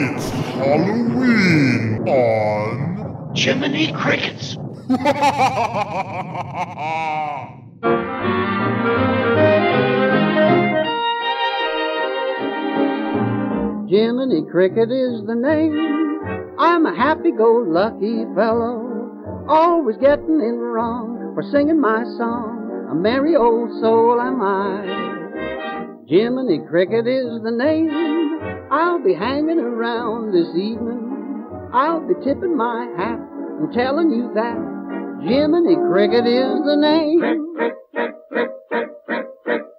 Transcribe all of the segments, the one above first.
It's Halloween on Jiminy Crickets. Jiminy Cricket is the name. I'm a happy-go-lucky fellow, always getting in wrong for singing my song. A merry old soul am I. Jiminy Cricket is the name. I'll be hanging around this evening. I'll be tipping my hat and telling you that Jiminy Cricket is the name. Crick, crick, crick, crick, crick, crick, crick.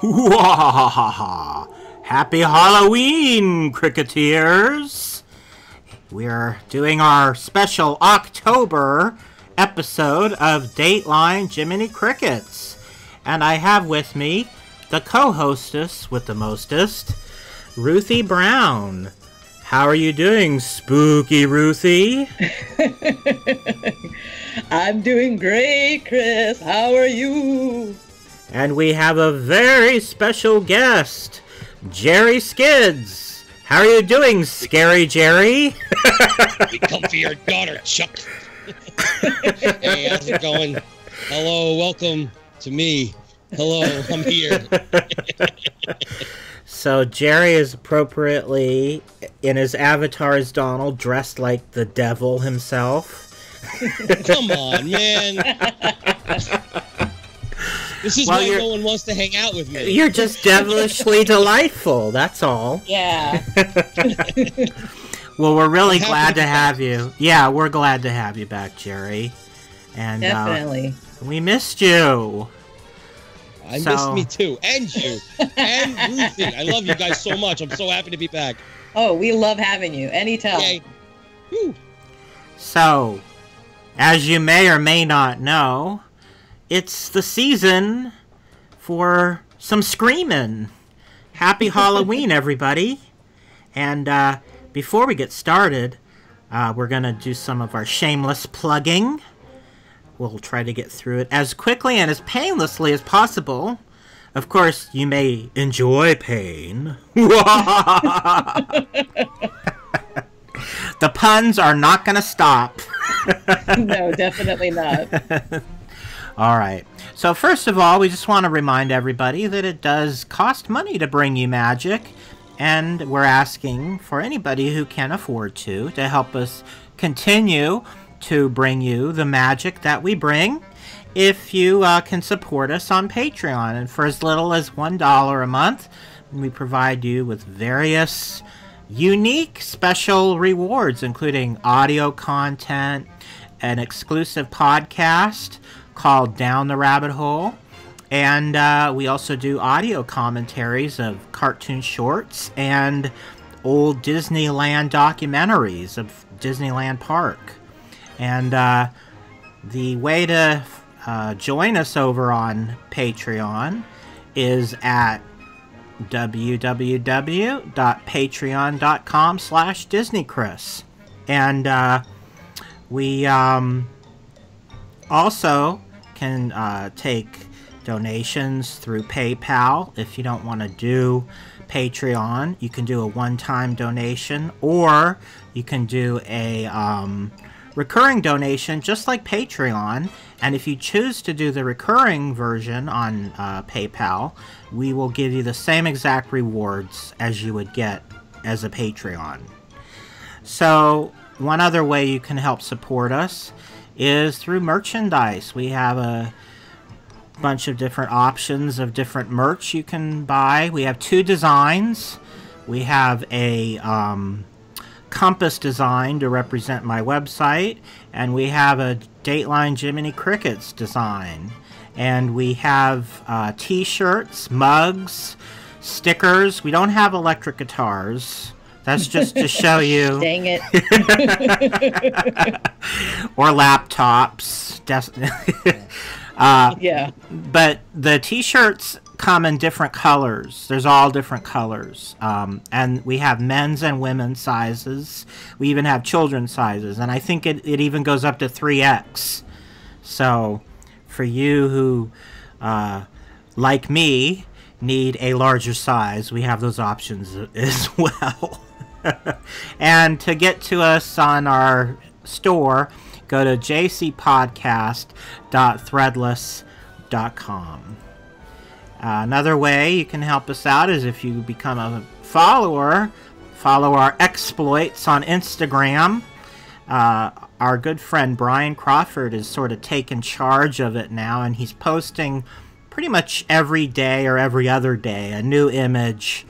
Whoa! Happy Halloween, Cricketeers! We're doing our special October episode of Dateline Jiminy Crickets. And I have with me the co-hostess with the mostest, Ruthie Brown. How are you doing, spooky Ruthie? I'm doing great, Chris. How are you? And we have a very special guest, Jerry Skids. How are you doing, Scary Jerry? Be comfy, your daughter, Chuck. Hey, how's it going? Hello, welcome to me. Hello, I'm here. So Jerry is appropriately, in his avatar as Donald, dressed like the devil himself. Come on, man. This is why no one wants to hang out with me. You're just devilishly delightful, that's all. Yeah. Well, we're really glad to have you. Yeah, we're glad to have you back, Jerry. And, definitely. We missed you. I missed me too. And you. And Ruthie. I love you guys so much. I'm so happy to be back. Oh, we love having you. Anytime. Okay. So, as you may or may not know, it's the season for some screaming. Happy Halloween, everybody. And, before we get started, we're going to do some of our shameless plugging. We'll try to get through it as quickly and as painlessly as possible. Of course, you may enjoy pain. The puns are not going to stop. No, definitely not. All right. So first of all, we just want to remind everybody that it does cost money to bring you magic. And we're asking for anybody who can afford to help us continue to bring you the magic that we bring, if you can support us on Patreon. And for as little as $1 a month, we provide you with various unique special rewards, including audio content, an exclusive podcast called Down the Rabbit Hole. And we also do audio commentaries of cartoon shorts and old Disneyland documentaries of Disneyland Park. And the way to join us over on Patreon is at www.patreon.com/DisneyChris. And we also can take donations through PayPal. If you don't want to do Patreon, you can do a one-time donation, or you can do a recurring donation just like Patreon. And if you choose to do the recurring version on PayPal, we will give you the same exact rewards as you would get as a Patreon. So one other way you can help support us is through merchandise. We have a bunch of different options of different merch you can buy. We have two designs. We have a compass design to represent my website, and we have a Dateline Jiminy Crickets design. And we have t-shirts, mugs, stickers. We don't have electric guitars. That's just to show you. Dang it. Or laptops. Yeah. But the t-shirts come in different colors. There's all different colors. And we have men's and women's sizes. We even have children's sizes. And I think it even goes up to 3X. So for you who, like me, need a larger size, we have those options as well. And to get to us on our store, go to jcpodcast.threadless.com. Another way you can help us out is if you become a follower. Follow our exploits on Instagram. Our good friend Brian Crawford has sort of taken charge of it now, and he's posting pretty much every day or every other day a new image.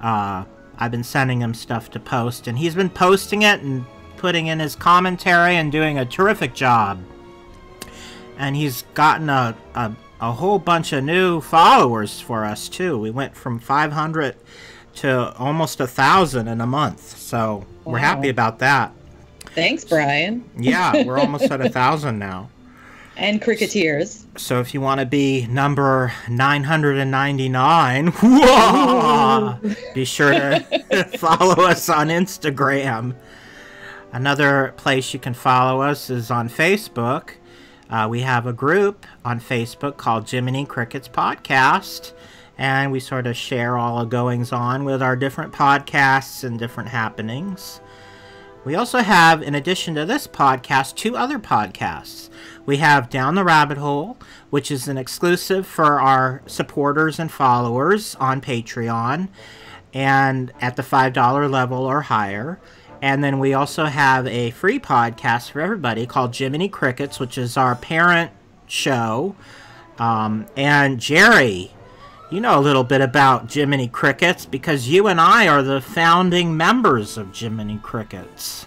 I've been sending him stuff to post, and he's been posting it and putting in his commentary and doing a terrific job. And he's gotten a whole bunch of new followers for us too. We went from 500 to almost 1,000 in a month, so we're happy about that. Thanks, Brian. Yeah, we're almost at 1,000 now. And Cricketeers. So if you want to be number 999, whoa, be sure to follow us on Instagram. Another place you can follow us is on Facebook. We have a group on Facebook called Jiminy Crickets Podcast, and we sort of share all the goings-on with our different podcasts and different happenings. We also have, in addition to this podcast, two other podcasts. We have Down the Rabbit Hole, which is an exclusive for our supporters and followers on Patreon and at the $5 level or higher. And then we also have a free podcast for everybody called Jiminy Crickets, which is our parent show. And Jerry, you know a little bit about Jiminy Crickets because you and I are the founding members of Jiminy Crickets.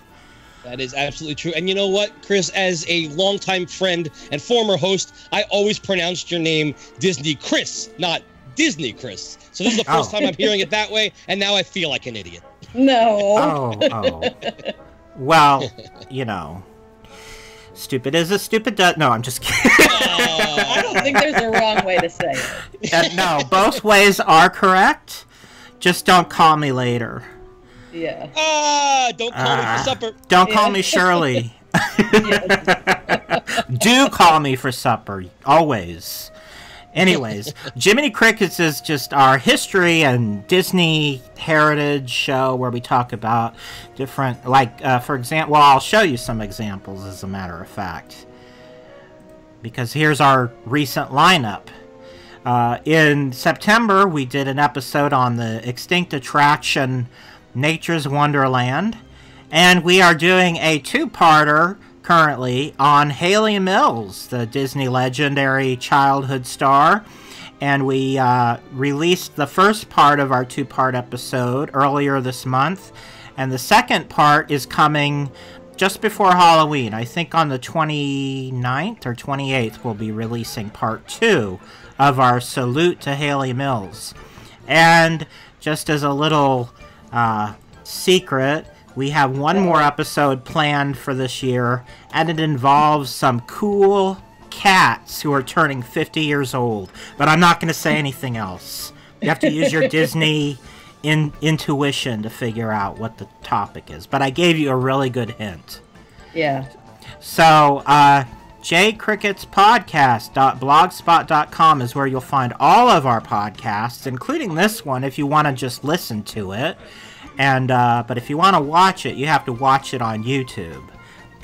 That is absolutely true. And you know what, Chris, as a longtime friend and former host, I always pronounced your name Disney Chris, not Disney Chris. So this is the first time I'm hearing it that way, and now I feel like an idiot. No. Well, you know, stupid is a stupid duck. No, I'm just kidding. I don't think there's a wrong way to say it. No, both ways are correct. Just don't call me later. Yeah. Don't call me for supper. Don't call me Shirley. Do call me for supper, always. Anyways, Jiminy Crickets is just our history and Disney heritage show where we talk about different, like, for example, well, I'll show you some examples, as a matter of fact, because here's our recent lineup. In September, we did an episode on the extinct attraction Nature's Wonderland, and we are doing a two-parter currently on Haley Mills, the Disney legendary childhood star, and we released the first part of our two-part episode earlier this month, and the second part is coming just before Halloween. I think on the 29th or 28th we'll be releasing part two of our salute to Haley Mills. And just as a little secret, we have one more episode planned for this year, and it involves some cool cats who are turning 50 years old. But I'm not going to say anything else. You have to use your Disney intuition to figure out what the topic is. But I gave you a really good hint. Yeah. So, jcricketspodcast.blogspot.com is where you'll find all of our podcasts, including this one, if you want to just listen to it. And but if you want to watch it, you have to watch it on YouTube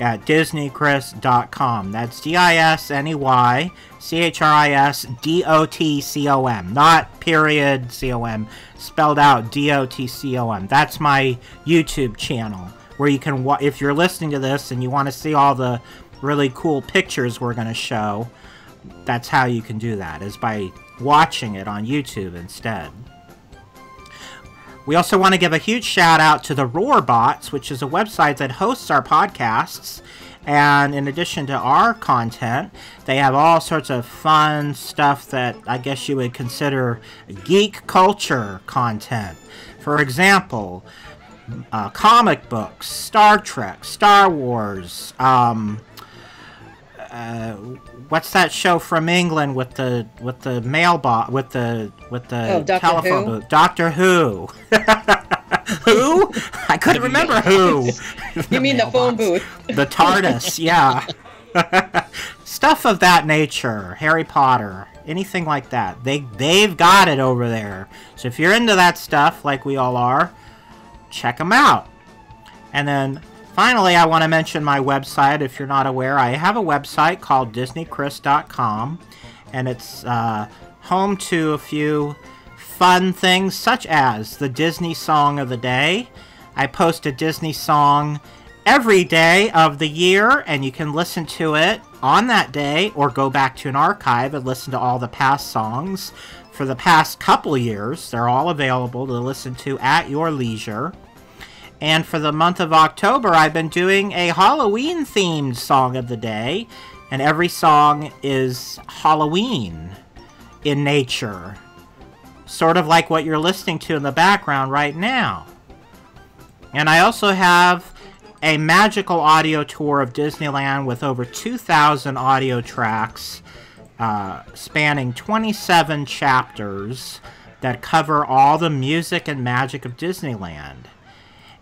at DisneyChris.com. That's DisneyChrisDotcom, not period com, spelled out DOTCOM. That's my YouTube channel where you can, if you're listening to this and you want to see all the really cool pictures we're going to show, that's how you can do that, is by watching it on YouTube instead. We also want to give a huge shout out to the RoarBots, which is a website that hosts our podcasts. And in addition to our content, they have all sorts of fun stuff that I guess you would consider geek culture content. For example, comic books, Star Trek, Star Wars, what's that show from England with the mailbox with the telephone booth? Doctor Who. Who? I couldn't remember who. You mean the phone booth? The TARDIS, yeah. Stuff of that nature, Harry Potter, anything like that. They've got it over there. So if you're into that stuff, like we all are, check them out. And then, finally, I want to mention my website. If you're not aware, I have a website called DisneyChris.com, and it's home to a few fun things, such as the Disney Song of the Day. I post a Disney song every day of the year, and you can listen to it on that day, or go back to an archive and listen to all the past songs for the past couple years. They're all available to listen to at your leisure. And for the month of October, I've been doing a Halloween-themed Song of the Day, and every song is Halloween in nature. Sort of like what you're listening to in the background right now. And I also have a magical audio tour of Disneyland with over 2,000 audio tracks spanning 27 chapters that cover all the music and magic of Disneyland.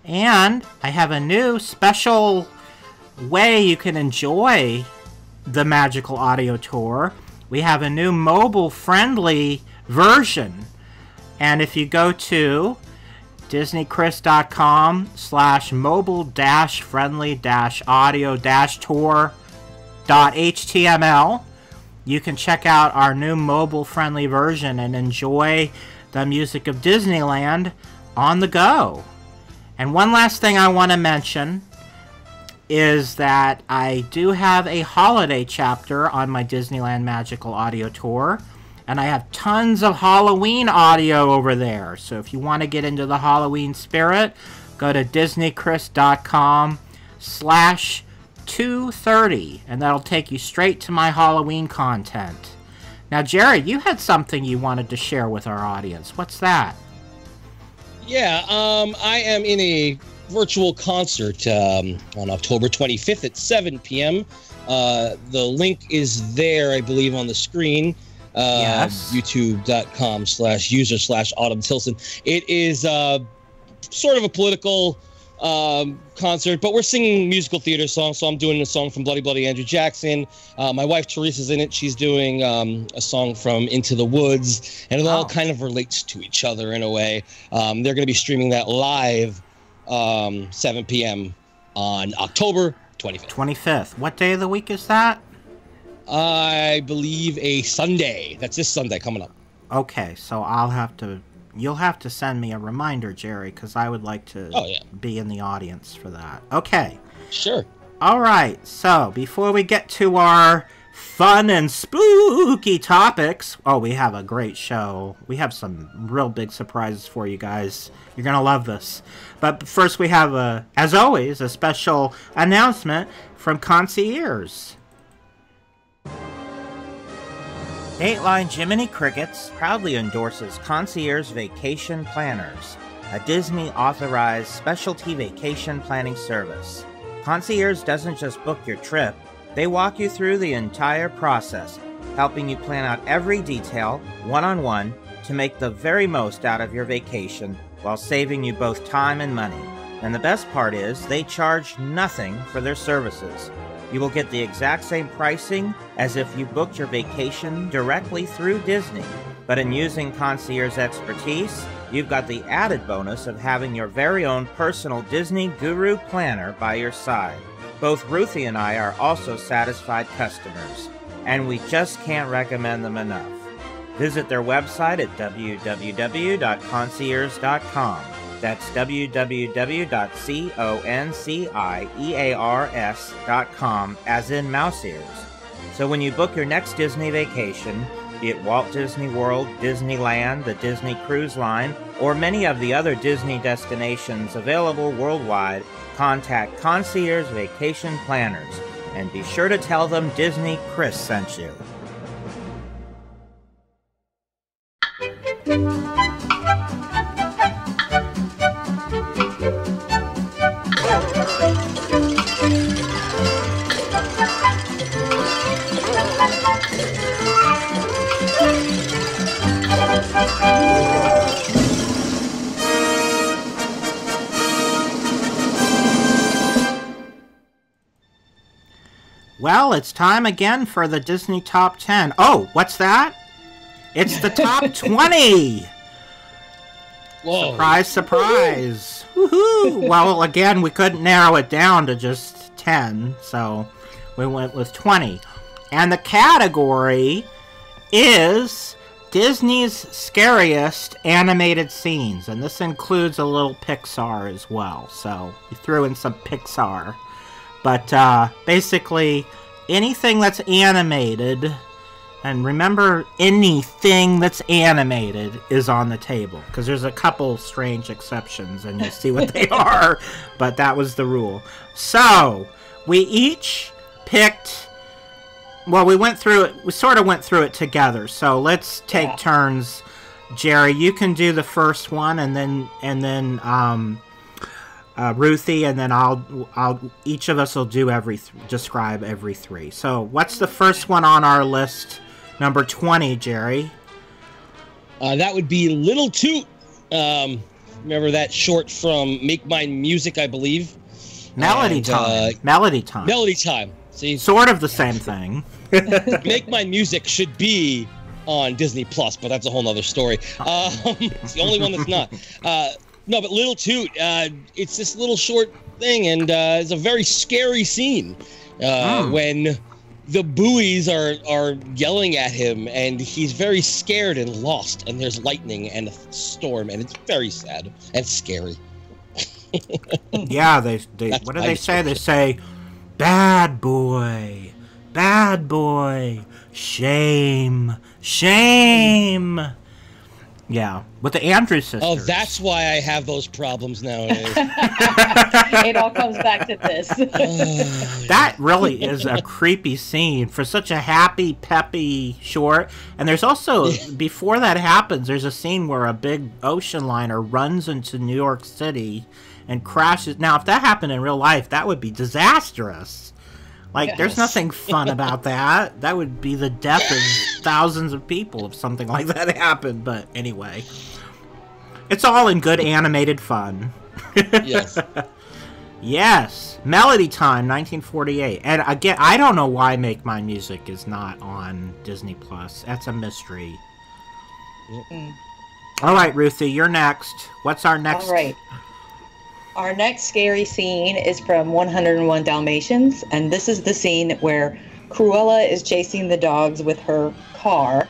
And I have a new special way you can enjoy the magical audio tour. We have a new mobile-friendly version. And if you go to disneychris.com/mobile-friendly-audio-tour.html, you can check out our new mobile-friendly version and enjoy the music of Disneyland on the go. And one last thing I want to mention is that I do have a holiday chapter on my Disneyland Magical Audio Tour, and I have tons of Halloween audio over there. So if you want to get into the Halloween spirit, go to disneychris.com/230, and that'll take you straight to my Halloween content. Now, Jerry, you had something you wanted to share with our audience. What's that? Yeah, I am in a virtual concert on October 25th at 7 p.m. The link is there, I believe, on the screen. Yes. YouTube.com/user/Autumn Tilsen. It is sort of a political concert, but we're singing musical theater songs. So I'm doing a song from Bloody Bloody Andrew Jackson. My wife Teresa's in it. She's doing a song from Into the Woods, and it all kind of relates to each other in a way. They're going to be streaming that live 7 p.m. on October 25th. 25th. What day of the week is that? I believe a Sunday. That's this Sunday coming up. Okay, so I'll have to... You'll have to send me a reminder, Jerry, because I would like to be in the audience for that. Okay. Sure. All right, so before we get to our fun and spooky topics... Oh, we have a great show. We have some real big surprises for you guys. You're going to love this. But first we have, as always, a special announcement from Concierge. Dateline Jiminy Crickets proudly endorses Concierge Vacation Planners, a Disney-authorized specialty vacation planning service. Concierge doesn't just book your trip, they walk you through the entire process, helping you plan out every detail, one-on-one, to make the very most out of your vacation while saving you both time and money. And the best part is, they charge nothing for their services. You will get the exact same pricing as if you booked your vacation directly through Disney. But in using Concierge's expertise, you've got the added bonus of having your very own personal Disney guru planner by your side. Both Ruthie and I are also satisfied customers, and we just can't recommend them enough. Visit their website at www.concierge.com. That's www.concierge.com, as in mouse ears. So when you book your next Disney vacation, be it Walt Disney World, Disneyland, the Disney Cruise Line, or many of the other Disney destinations available worldwide, contact Concierge Vacation Planners, and be sure to tell them Disney Chris sent you. Well, it's time again for the Disney Top 10. Oh, what's that? It's the Top 20! Whoa. Surprise, surprise! Woohoo! Well, again, we couldn't narrow it down to just 10, so we went with 20. And the category is Disney's Scariest Animated Scenes, and this includes a little Pixar as well, so we threw in some Pixar. But basically, anything that's animated, and remember, anything that's animated is on the table, because there's a couple strange exceptions, and you'll see what they are, but that was the rule. So, we each picked... Well, we went through it, we sort of went through it together, so let's take turns. Jerry, you can do the first one, and then Ruthie, and then I'll each of us will do describe every three. So, what's the first one on our list? Number 20, Jerry. That would be Little Toot. Remember that short from Make Mine Music, I believe. Melody Time. See, sort of the same thing. Make My Music should be on Disney Plus, but that's a whole nother story. It's the only one that's not. No, but Little Toot, it's this little short thing, and it's a very scary scene when the buoys are yelling at him, and he's very scared and lost, and there's lightning and a storm, and it's very sad and scary. Yeah, they what do they say? They say... bad boy, shame, shame. Yeah, with the Andrews sisters. Oh, that's why I have those problems nowadays. It all comes back to this. That really is a creepy scene for such a happy, peppy short. And there's also, before that happens, there's a scene where a big ocean liner runs into New York City and crashes. Now, if that happened in real life, that would be disastrous. Like, there's nothing fun about that. That would be the death of thousands of people if something like that happened. But anyway, it's all in good animated fun. Yes. Yes. Melody Time, 1948. And again, I don't know why Make My Music is not on Disney Plus. That's a mystery. Mm-mm. All right, Ruthie, you're next. What's our next? All right. Our next scary scene is from 101 Dalmatians, and this is the scene where Cruella is chasing the dogs with her car.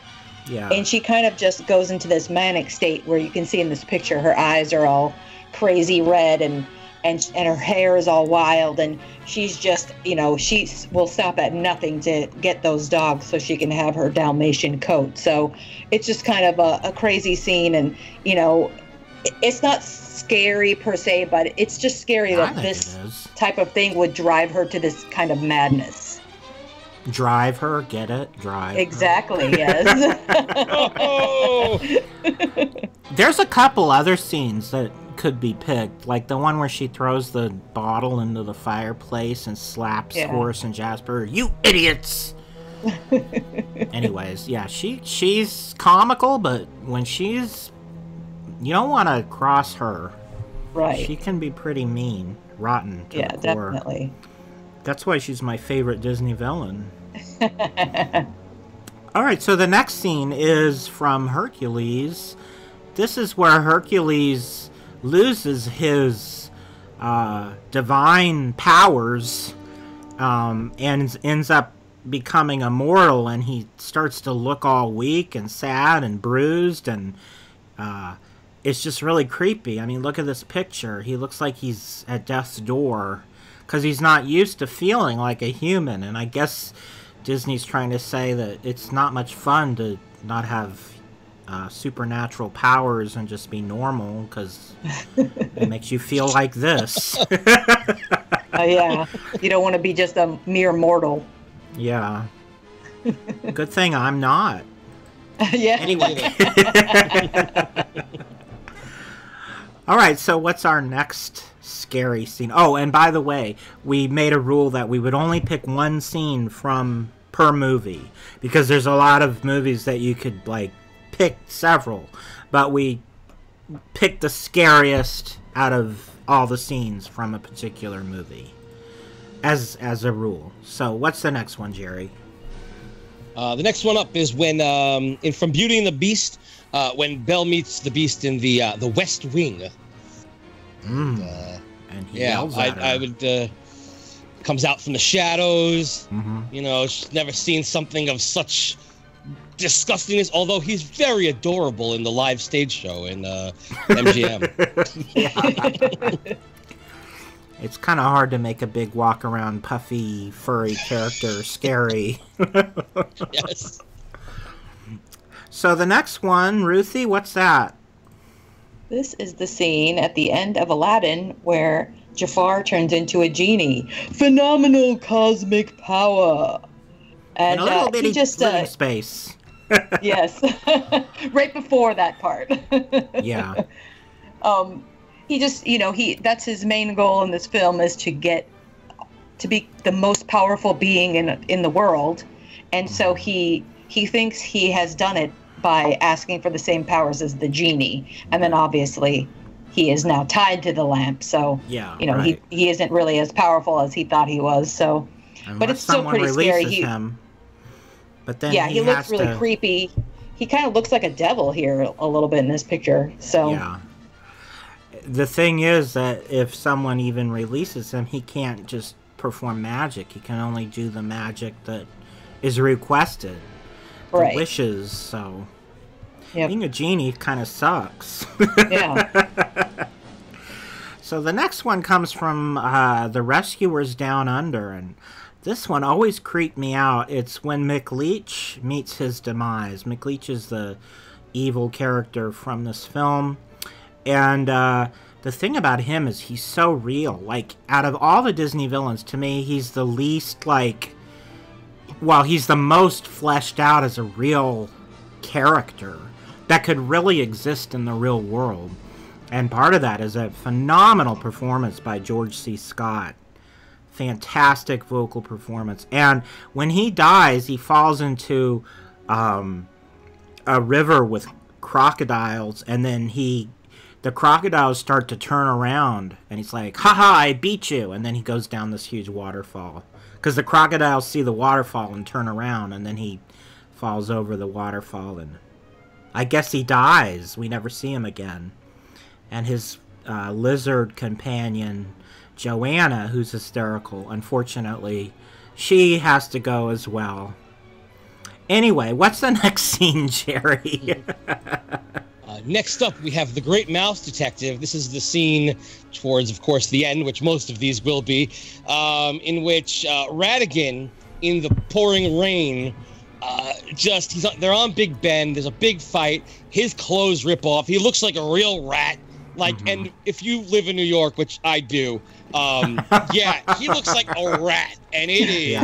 Yeah. And she kind of just goes into this manic state where you can see in this picture her eyes are all crazy red and her hair is all wild, and she's just, you know, she will stop at nothing to get those dogs so she can have her Dalmatian coat. So it's just kind of a crazy scene, and, you know, it's not scary per se, but it's just scary that this type of thing would drive her to this kind of madness. Drive her, get it? Drive. Exactly, her. Yes. Oh! There's a couple other scenes that could be picked, like the one where she throws the bottle into the fireplace and slaps Horace and Jasper. You idiots! Anyways, yeah, she's comical, but when she's... You don't want to cross her. Right. She can be pretty mean, rotten to the core. Definitely. That's why she's my favorite Disney villain. All right, so the next scene is from Hercules. This is where Hercules loses his divine powers and ends up becoming immortal, and he starts to look all weak and sad and bruised, and... it's just really creepy. I mean, look at this picture. He looks like he's at death's door because he's not used to feeling like a human. And I guess Disney's trying to say that it's not much fun to not have supernatural powers and just be normal because it makes you feel like this. Yeah. You don't want to be just a mere mortal. Yeah. Good thing I'm not. Yeah. Anyway. All right, so what's our next scary scene? Oh, and by the way, we made a rule that we would only pick one scene from per movie because there's a lot of movies that you could, like, pick several. But we picked the scariest out of all the scenes from a particular movie. as a rule. So what's the next one, Jerry? The next one up is when in From Beauty and the Beast, when Belle meets the Beast in the West Wing. And he yells at her. I would comes out from the shadows. You know, she's never seen something of such disgustingness, although he's very adorable in the live stage show in MGM. It's kind of hard to make a big walk around puffy furry character scary. Yes. So the next one, Ruthie, what's that? This is the scene at the end of Aladdin where Jafar turns into a genie. Phenomenal cosmic power. And a little bitty just, space. Yes. Right before that part. Yeah. He just, you know, that's his main goal in this film, is to get to be the most powerful being in the world. And so he thinks he has done it by asking for the same powers as the genie. And then obviously he is now tied to the lamp. So, you know, he isn't really as powerful as he thought he was. So, but it's still pretty scary. But then he looks really creepy. He kind of looks like a devil here a little bit in this picture. So, the thing is that if someone even releases him, he can't just perform magic. He can only do the magic that is requested. Right. Wishes, so being a genie kind of sucks. Yeah. So the next one comes from The Rescuers Down Under, and this one always creeped me out. It's when McLeach meets his demise. McLeach is the evil character from this film, and the thing about him is he's so real. Like, out of all the Disney villains, to me, he's the least, like... Well, he's the most fleshed out as a real character that could really exist in the real world. And part of that is a phenomenal performance by George C. Scott. Fantastic vocal performance. And when he dies, he falls into a river with crocodiles, and then the crocodiles start to turn around, and he's like, "Ha-ha, I beat you!" And then he goes down this huge waterfall. Because the crocodiles see the waterfall and turn around, and then he falls over the waterfall, and I guess he dies. We never see him again. And his lizard companion, Joanna, who's hysterical, unfortunately, she has to go as well. Anyway, what's the next scene, Jerry? Next up, we have The Great Mouse Detective. This is the scene towards, of course, the end, which most of these will be, in which Ratigan, in the pouring rain, they're on Big Ben. There's a big fight. His clothes rip off. He looks like a real rat. Like, and if you live in New York, which I do, he looks like a rat, and it is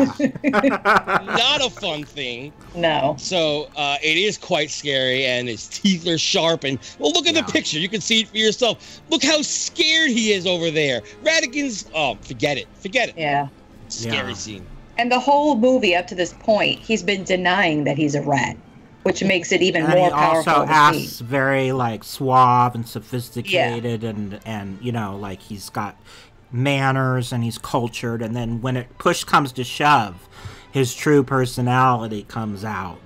not a fun thing. No. So it is quite scary, and his teeth are sharp. And well, look at the picture; you can see it for yourself. Look how scared he is over there. Ratigan's forget it. Yeah. Scary scene. And the whole movie up to this point, he's been denying that he's a rat, which makes it even more powerful. And he also acts very, like, suave and sophisticated, and you know, like, he's got manners and he's cultured, and then when it push comes to shove, his true personality comes out.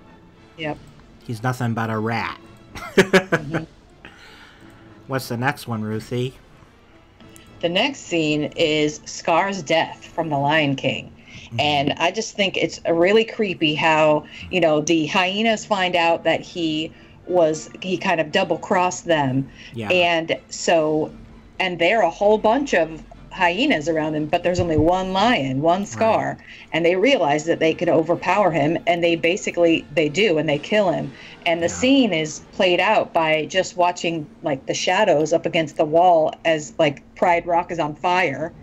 Yep. He's nothing but a rat. What's the next one, Ruthie? The next scene is Scar's death from The Lion King. And I just think it's really creepy how, you know, the hyenas find out that he kind of double-crossed them. Yeah. And so, and there are a whole bunch of hyenas around him, but there's only one lion, one Scar. Right. And they realize that they could overpower him, and they basically, they do, and they kill him. And the scene is played out by just watching, like, the shadows up against the wall as, like, Pride Rock is on fire.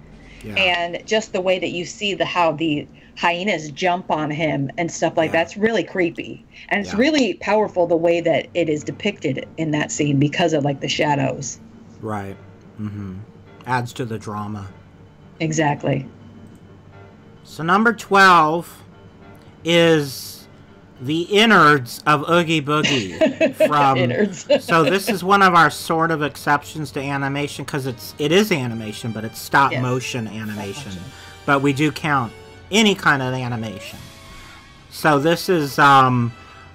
Yeah. And just the way that you see how the hyenas jump on him and stuff like that's really creepy. And it's really powerful the way that it is depicted in that scene because of, like, the shadows. Right. Adds to the drama. Exactly. So number 12 is the innards of Oogie Boogie from... Innards. So this is one of our sort of exceptions to animation, because it is animation, but it's stop motion animation. but we do count any kind of animation. So this is,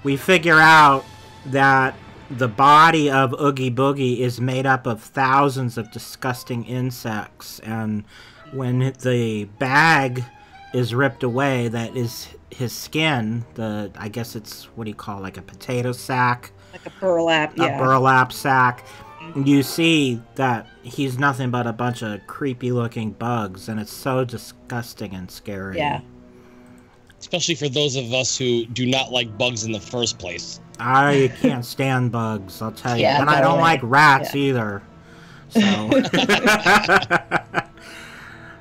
we figure out that the body of Oogie Boogie is made up of thousands of disgusting insects, and when the bag is ripped away, that is his skin, the, I guess it's, what do you call it, like a potato sack? Like a burlap, yeah. A burlap sack. You see that he's nothing but a bunch of creepy-looking bugs, and it's so disgusting and scary. Yeah. Especially for those of us who do not like bugs in the first place. I can't stand bugs, I'll tell you. Yeah, and I don't like rats either. So.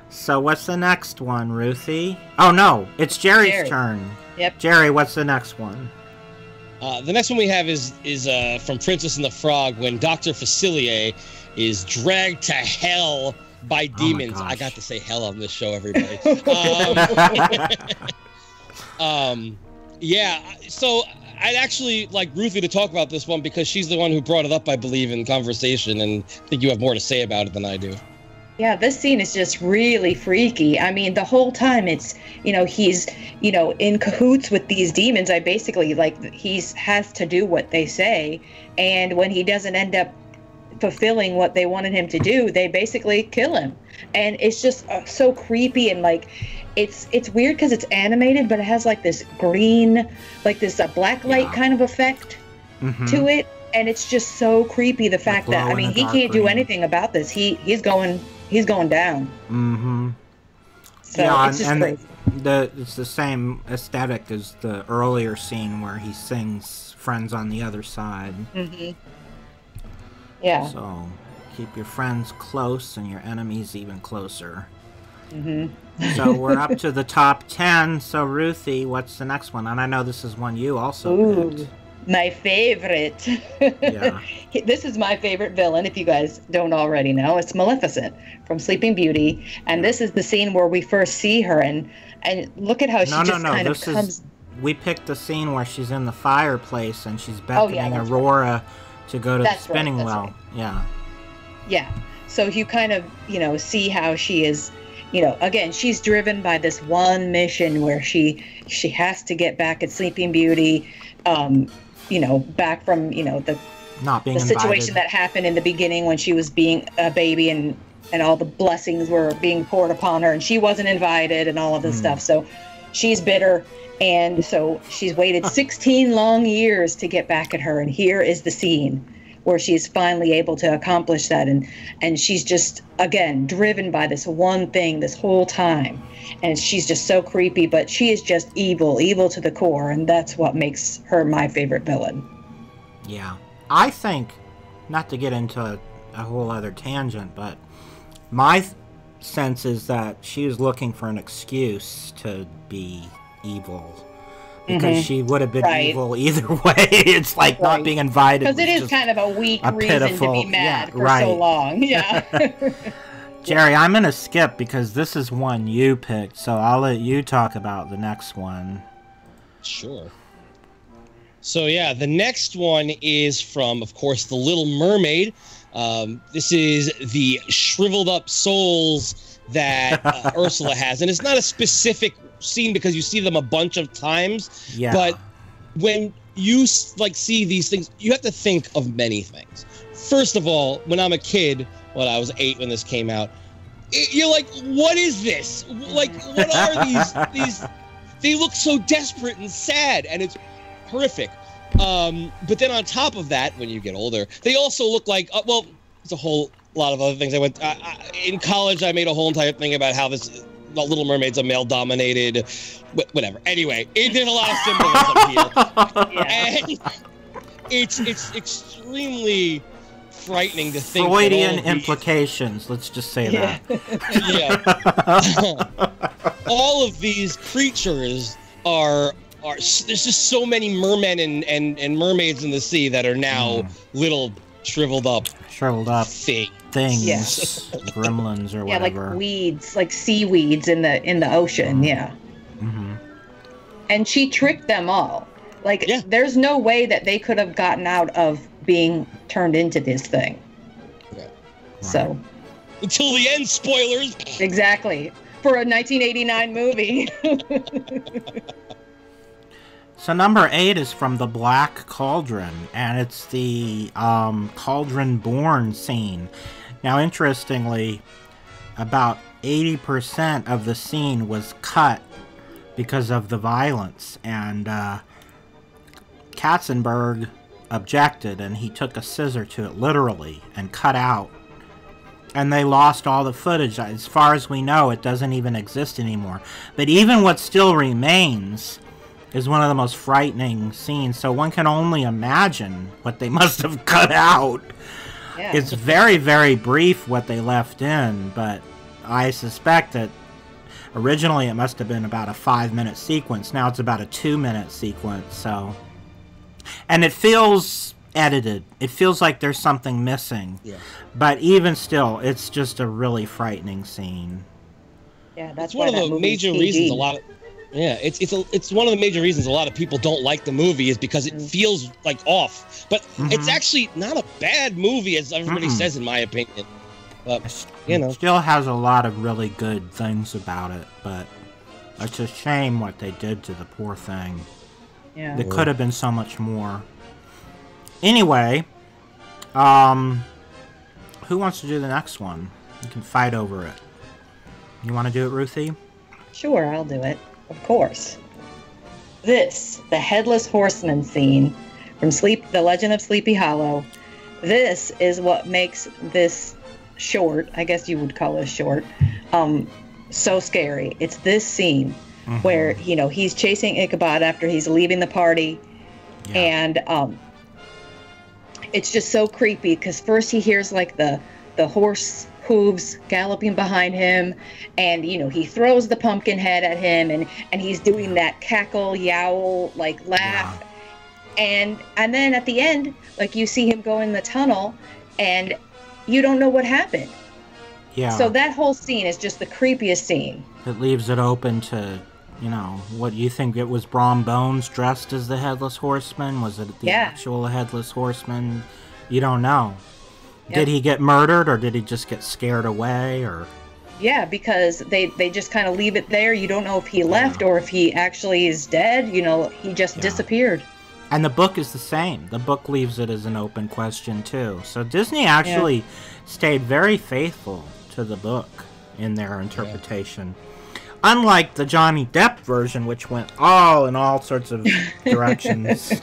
So what's the next one, Ruthie? Oh, no. It's Jerry's turn. Yep. Jerry, what's the next one? The next one we have is from Princess and the Frog, when Dr. Facilier is dragged to hell by demons. I got to say hell on this show, everybody. Yeah, so I'd actually like Ruthie to talk about this one because she's the one who brought it up, I believe, in conversation, and I think you have more to say about it than I do. Yeah, this scene is just really freaky. I mean, the whole time it's, you know, he's, you know, in cahoots with these demons. I basically, like, has to do what they say. And when he doesn't end up fulfilling what they wanted him to do, they basically kill him. And it's just so creepy. And, like, it's weird because it's animated, but it has, like, this green, like, this black light kind of effect to it. And it's just so creepy, the fact that, I mean, he can't do anything about this. He's going down. Mm-hmm. So yeah, it's just crazy. It's the same aesthetic as the earlier scene where he sings Friends on the Other Side. Mm-hmm. Yeah. So keep your friends close and your enemies even closer. Mm-hmm. So we're up to the top 10. So Ruthie, what's the next one? And I know this is one you also picked. My favorite. Yeah. This is my favorite villain, if you guys don't already know. It's Maleficent from Sleeping Beauty. And this is the scene where we first see her. And look at how she just kind of comes. We picked the scene where she's in the fireplace and she's beckoning Aurora to go to the spinning well. Right. Yeah. Yeah. So you kind of, you know, see how she is. You know, again, she's driven by this one mission where she has to get back at Sleeping Beauty, you know, back from, you know, the situation that happened in the beginning when she was being a baby and all the blessings were being poured upon her and she wasn't invited and all of this stuff. So she's bitter. And so she's waited 16 long years to get back at her. And here is the scene where she's finally able to accomplish that. And she's just, again, driven by this one thing this whole time. And she's just so creepy, but she is just evil, evil to the core. And that's what makes her my favorite villain. Yeah. I think, not to get into a whole other tangent, but my sense is that she was looking for an excuse to be evil. Because she would have been evil either way. It's like not being invited. Because it is kind of a weak reason to be mad for so long. Yeah. Jerry, I'm going to skip because this is one you picked. So I'll let you talk about the next one. Sure. So, yeah, the next one is from, of course, The Little Mermaid. This is the shriveled up souls that Ursula has. And it's not a specific scene because you see them a bunch of times, but when you like see these things, you have to think of many things. First of all, when I'm a kid, well, I was 8 when this came out, you're like, what is this? Like, what are these? They look so desperate and sad, and it's horrific. But then on top of that, when you get older, they also look like well, it's a whole lot of other things. In college, I made a whole entire thing about how this. The Little Mermaid's a male-dominated, whatever. Anyway, there's a lot of symbolism here. And it's extremely frightening to think. Freudian implications. Let's just say that. Yeah. All of these creatures are. There's just so many mermen and mermaids in the sea that are now little shriveled up things. Gremlins or whatever. Yeah, like weeds, like seaweeds in the ocean. Yeah. Mm-hmm. And she tricked them all. Like, there's no way that they could have gotten out of being turned into this thing. Yeah. Right. So. Until the end, spoilers. Exactly. for a 1989 movie. So number 8 is from The Black Cauldron, and it's the Cauldron Born scene. Now, interestingly, about 80% of the scene was cut because of the violence, and Katzenberg objected, and he took a scissor to it literally and cut out, and they lost all the footage. As far as we know, it doesn't even exist anymore. But even what still remains is one of the most frightening scenes, so one can only imagine what they must have cut out. Yeah. It's very, very brief what they left in, but I suspect that originally it must have been about a 5-minute sequence. Now it's about a 2-minute sequence, so... And it feels edited. It feels like there's something missing. Yeah. But even still, it's just a really frightening scene. Yeah, that's one of the major reasons a lot of... Yeah, it's one of the major reasons a lot of people don't like the movie is because it feels like off. But it's actually not a bad movie, as everybody says, in my opinion. But, you know, it still has a lot of really good things about it, but it's a shame what they did to the poor thing. Yeah, there could have been so much more. Anyway, who wants to do the next one? You can fight over it. You want to do it, Ruthie? Sure, I'll do it. Of course. This, the Headless Horseman scene from The Legend of Sleepy Hollow. This is what makes this short, I guess you would call it short, so scary. It's this scene where, you know, he's chasing Ichabod after he's leaving the party, and it's just so creepy because first he hears like the horse hooves galloping behind him, and you know, he throws the pumpkin head at him, and he's doing that cackle, yowl, like laugh, and then at the end, like, you see him go in the tunnel and you don't know what happened. Yeah. So that whole scene is just the creepiest scene. It leaves it open to, you know, what you think. It was Brom Bones dressed as the Headless Horseman? Was it the actual Headless Horseman? You don't know. Yep. Did he get murdered, or did he just get scared away, or... Yeah, because they just kind of leave it there. You don't know if he left or if he actually is dead. You know, he just disappeared. And the book is the same. The book leaves it as an open question, too. So Disney actually stayed very faithful to the book in their interpretation. Yeah. Unlike the Johnny Depp version, which went all in all sorts of directions.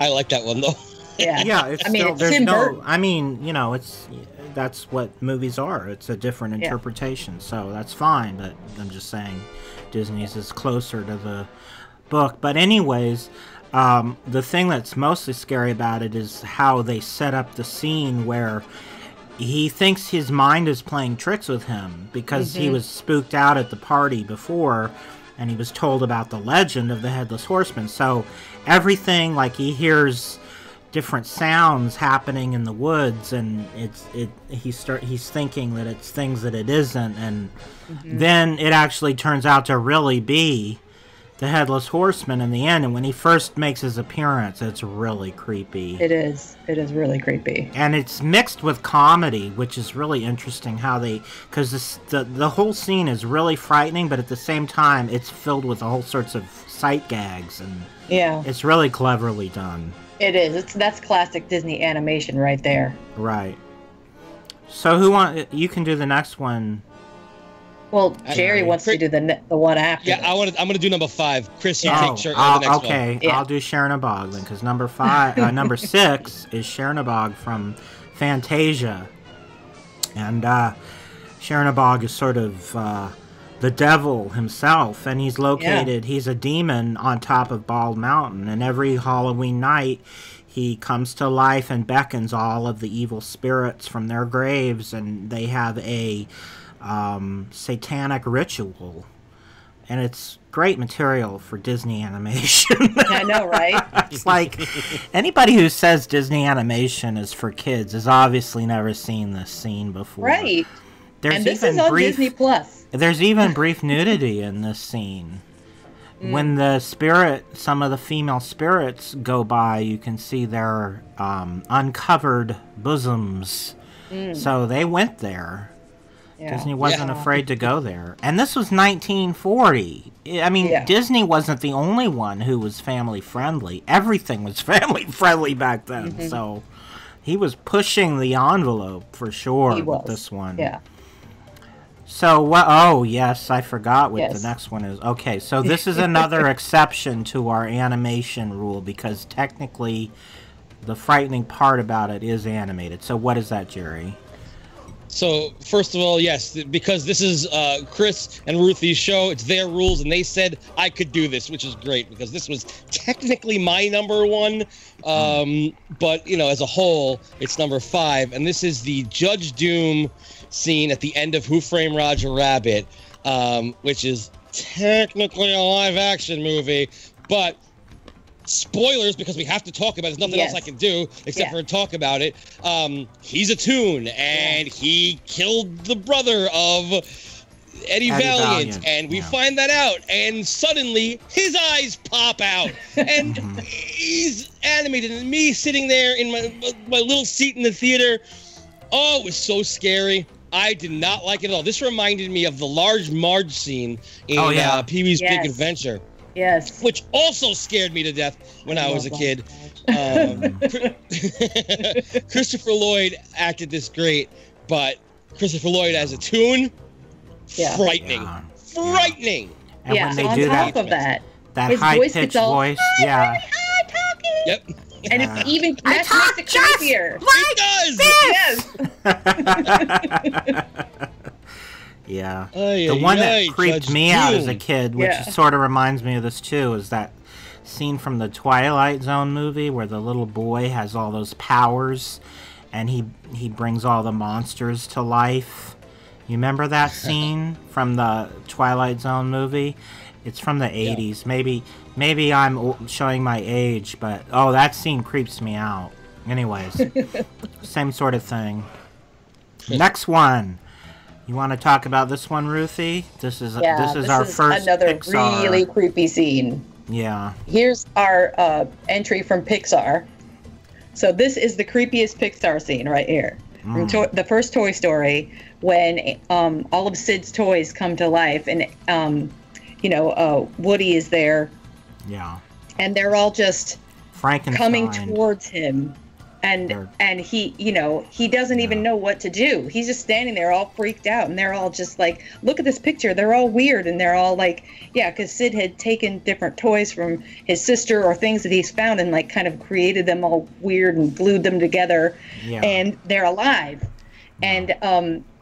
I like that one, though. Yeah, yeah. It's, I mean, still, it's there's no. I mean, you know, it's that's what movies are. It's a different interpretation, so that's fine. But I'm just saying, Disney's is closer to the book. But anyways, the thing that's mostly scary about it is how they set up the scene where he thinks his mind is playing tricks with him because he was spooked out at the party before, and he was told about the legend of the Headless Horseman. So everything, like, he hears different sounds happening in the woods, and he's thinking that it's things that it isn't, and then it actually turns out to really be the Headless Horseman in the end. And when he first makes his appearance, it's really creepy. It is really creepy, and it's mixed with comedy, which is really interesting how they, because the whole scene is really frightening, but at the same time it's filled with all sorts of sight gags, and it's really cleverly done. It is. That's classic Disney animation right there. Right. So you can do the next one. Well, Jerry wants to do the one after. Yeah, I'm going to do number 5. Chris, you take the next one. Okay, I'll do Chernabog then, because number 6 is Chernabog from Fantasia. And Chernabog is sort of the devil himself, and he's located, he's a demon on top of Bald Mountain, and every Halloween night he comes to life and beckons all of the evil spirits from their graves, and they have a satanic ritual, and it's great material for Disney animation. I know, right? It's like, anybody who says Disney animation is for kids has obviously never seen this scene before. Right. There's, and this is on Disney Plus. There's even brief nudity in this scene. When the some of the female spirits go by, you can see their uncovered bosoms. So they went there. Yeah. Disney wasn't afraid to go there. And this was 1940. I mean, Disney wasn't the only one who was family-friendly. Everything was family-friendly back then. Mm-hmm. So he was pushing the envelope for sure with this one. Yeah. So, what? Oh, yes, I forgot what the next one is. Okay, so this is another exception to our animation rule because technically the frightening part about it is animated. So what is that, Jerry? So, first of all, yes, because this is Chris and Ruthie's show, it's their rules, and they said I could do this, which is great, because this was technically my number one, but, you know, as a whole, it's number 5, and this is the Judge Doom scene at the end of Who Framed Roger Rabbit, which is technically a live-action movie, but... spoilers, because we have to talk about it. There's nothing else I can do except for talk about it. He's a toon, and he killed the brother of Eddie Valiant, and we find that out, and suddenly his eyes pop out, and he's animated, and me sitting there in my little seat in the theater, oh, it was so scary. I did not like it at all. This reminded me of the Large Marge scene in Pee-wee's Big Adventure. Yes. Which also scared me to death when I was a kid. Christopher Lloyd acted this great, but Christopher Lloyd as a toon, frightening. Yeah. Frightening. And when they do that, that high-pitched voice. Hi, talking. Yep. And it's even that makes it creepier. It does. Yes. Yeah. The one that creeped me out as a kid, which sort of reminds me of this too, is that scene from the Twilight Zone movie where the little boy has all those powers and he brings all the monsters to life. You remember that scene from the Twilight Zone movie? It's from the 80s. Maybe I'm showing my age, but oh, that scene creeps me out. Anyways, same sort of thing. Next one. You want to talk about this one, Ruthie? This is our first another Pixar. Really creepy scene. Yeah. Here's our entry from Pixar. So this is the creepiest Pixar scene right here. Mm. From the first Toy Story, when all of Sid's toys come to life, and Woody is there. Yeah. And they're all just coming towards him. And he doesn't even know what to do. He's just standing there all freaked out, and they're all just like, look at this picture. They're all weird, and they're all like, because Sid had taken different toys from his sister or things that he's found and like kind of created them all weird and glued them together, and they're alive. And,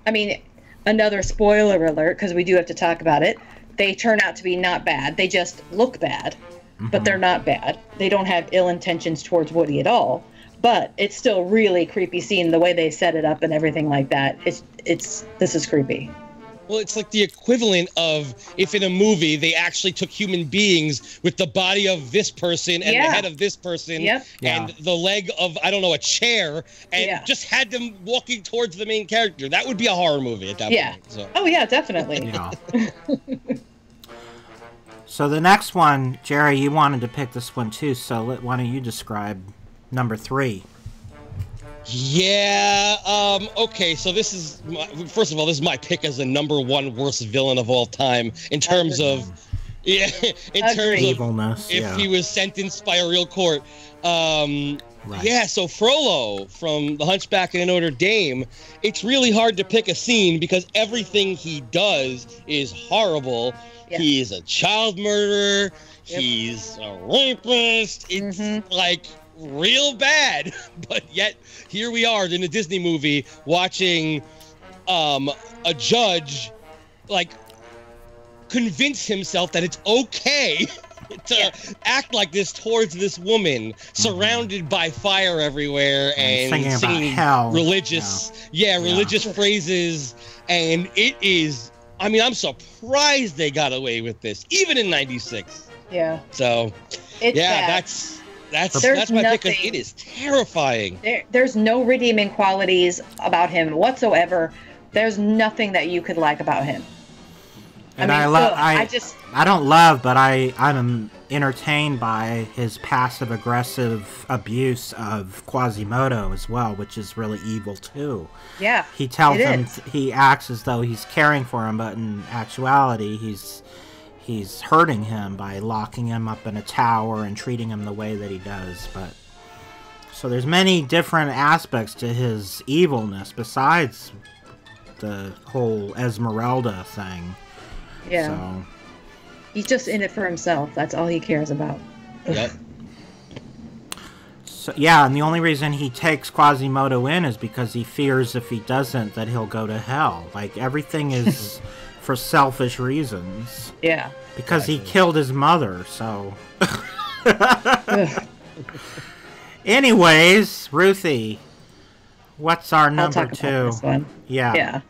I mean, another spoiler alert, because we do have to talk about it, they turn out to be not bad. They just look bad, but they're not bad. They don't have ill intentions towards Woody at all. But it's still really creepy scene, the way they set it up and everything like that. This is creepy. Well, it's like the equivalent of if in a movie they actually took human beings with the body of this person and the head of this person and the leg of, I don't know, a chair, and just had them walking towards the main character. That would be a horror movie at that point. So. Oh, yeah, definitely. So the next one, Jerry, you wanted to pick this one too, so why don't you describe... number 3. Okay, so this is first of all, this is my pick as the number 1 worst villain of all time in terms of evilness, if he was sentenced by a real court. So Frollo from The Hunchback of Notre Dame, it's really hard to pick a scene because everything he does is horrible. He is a child murderer, he's a rapist, it's like real bad, but yet here we are in a Disney movie watching a judge like convince himself that it's okay to act like this towards this woman surrounded by fire everywhere and singing religious phrases, and it is, I mean, I'm surprised they got away with this even in '96. So it's sad. That's my pick. It is terrifying. There's no redeeming qualities about him whatsoever. There's nothing that you could like about him. And I love. I don't love, but I'm entertained by his passive aggressive abuse of Quasimodo as well, which is really evil too. Yeah. He tells him he acts as though he's caring for him, but in actuality, he's hurting him by locking him up in a tower and treating him the way that he does. But so there's many different aspects to his evilness besides the whole Esmeralda thing. Yeah. So. He's just in it for himself. That's all he cares about. Yep. So, yeah, and the only reason he takes Quasimodo in is because he fears if he doesn't that he'll go to hell. Like, everything is for selfish reasons. Yeah. Because he killed his mother, so... Anyways, Ruthie, what's our number two? This one. Yeah. Yeah.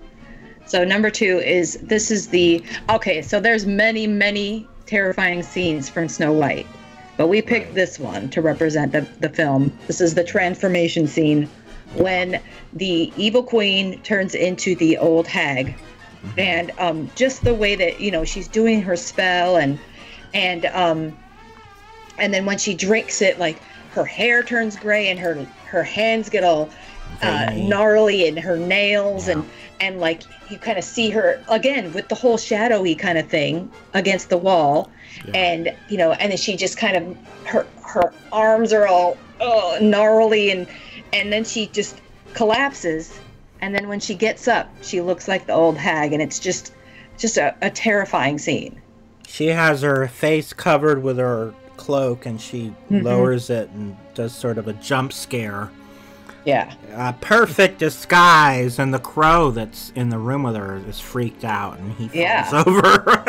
So number 2 is, this is the, okay, so there's many, many terrifying scenes from Snow White, but we picked this one to represent the film. This is the transformation scene when the evil queen turns into the old hag. And just the way that, you know, she's doing her spell and then when she drinks it, like, her hair turns gray and her hands get all gnarly and her nails and like you kind of see her again with the whole shadowy kind of thing against the wall, and you know, and then she just kind of her arms are all gnarly and then she just collapses, and then when she gets up she looks like the old hag, and it's just a terrifying scene. She has her face covered with her cloak and she lowers it and does sort of a jump scare. Yeah. A perfect disguise, and the crow that's in the room with her is freaked out, and he falls over.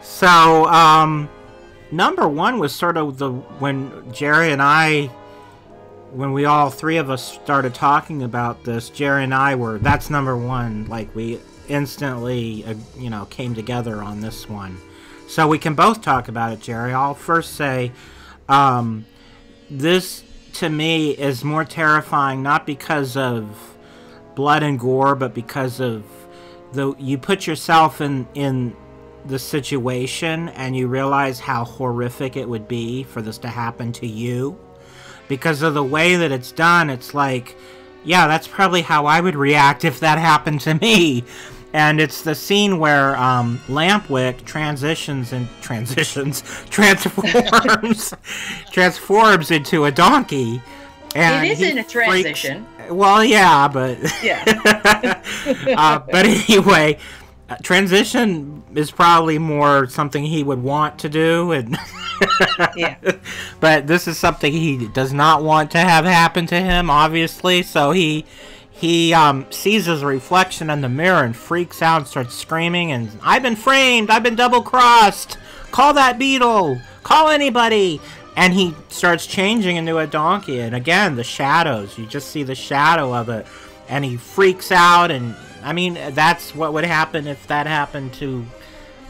So, number 1 was sort of when Jerry and I, when we all three of us started talking about this, Jerry and I were, that's number 1, like we instantly, you know, came together on this one. So we can both talk about it, Jerry. I'll first say, this, to me, is more terrifying, not because of blood and gore, but because of you put yourself in the situation and you realize how horrific it would be for this to happen to you. Because of the way that it's done, it's like, yeah, that's probably how I would react if that happened to me. And it's the scene where Lampwick transforms into a donkey. And it is in a transition. Well, yeah, but yeah. But anyway, transition is probably more something he would want to do, and yeah. But this is something he does not want to have happen to him, obviously. So he sees his reflection in the mirror and freaks out and starts screaming, and I've been framed, I've been double-crossed, call that beetle, call anybody, and he starts changing into a donkey, and again, the shadows, you just see the shadow of it, and he freaks out, and I mean, that's what would happen if that happened to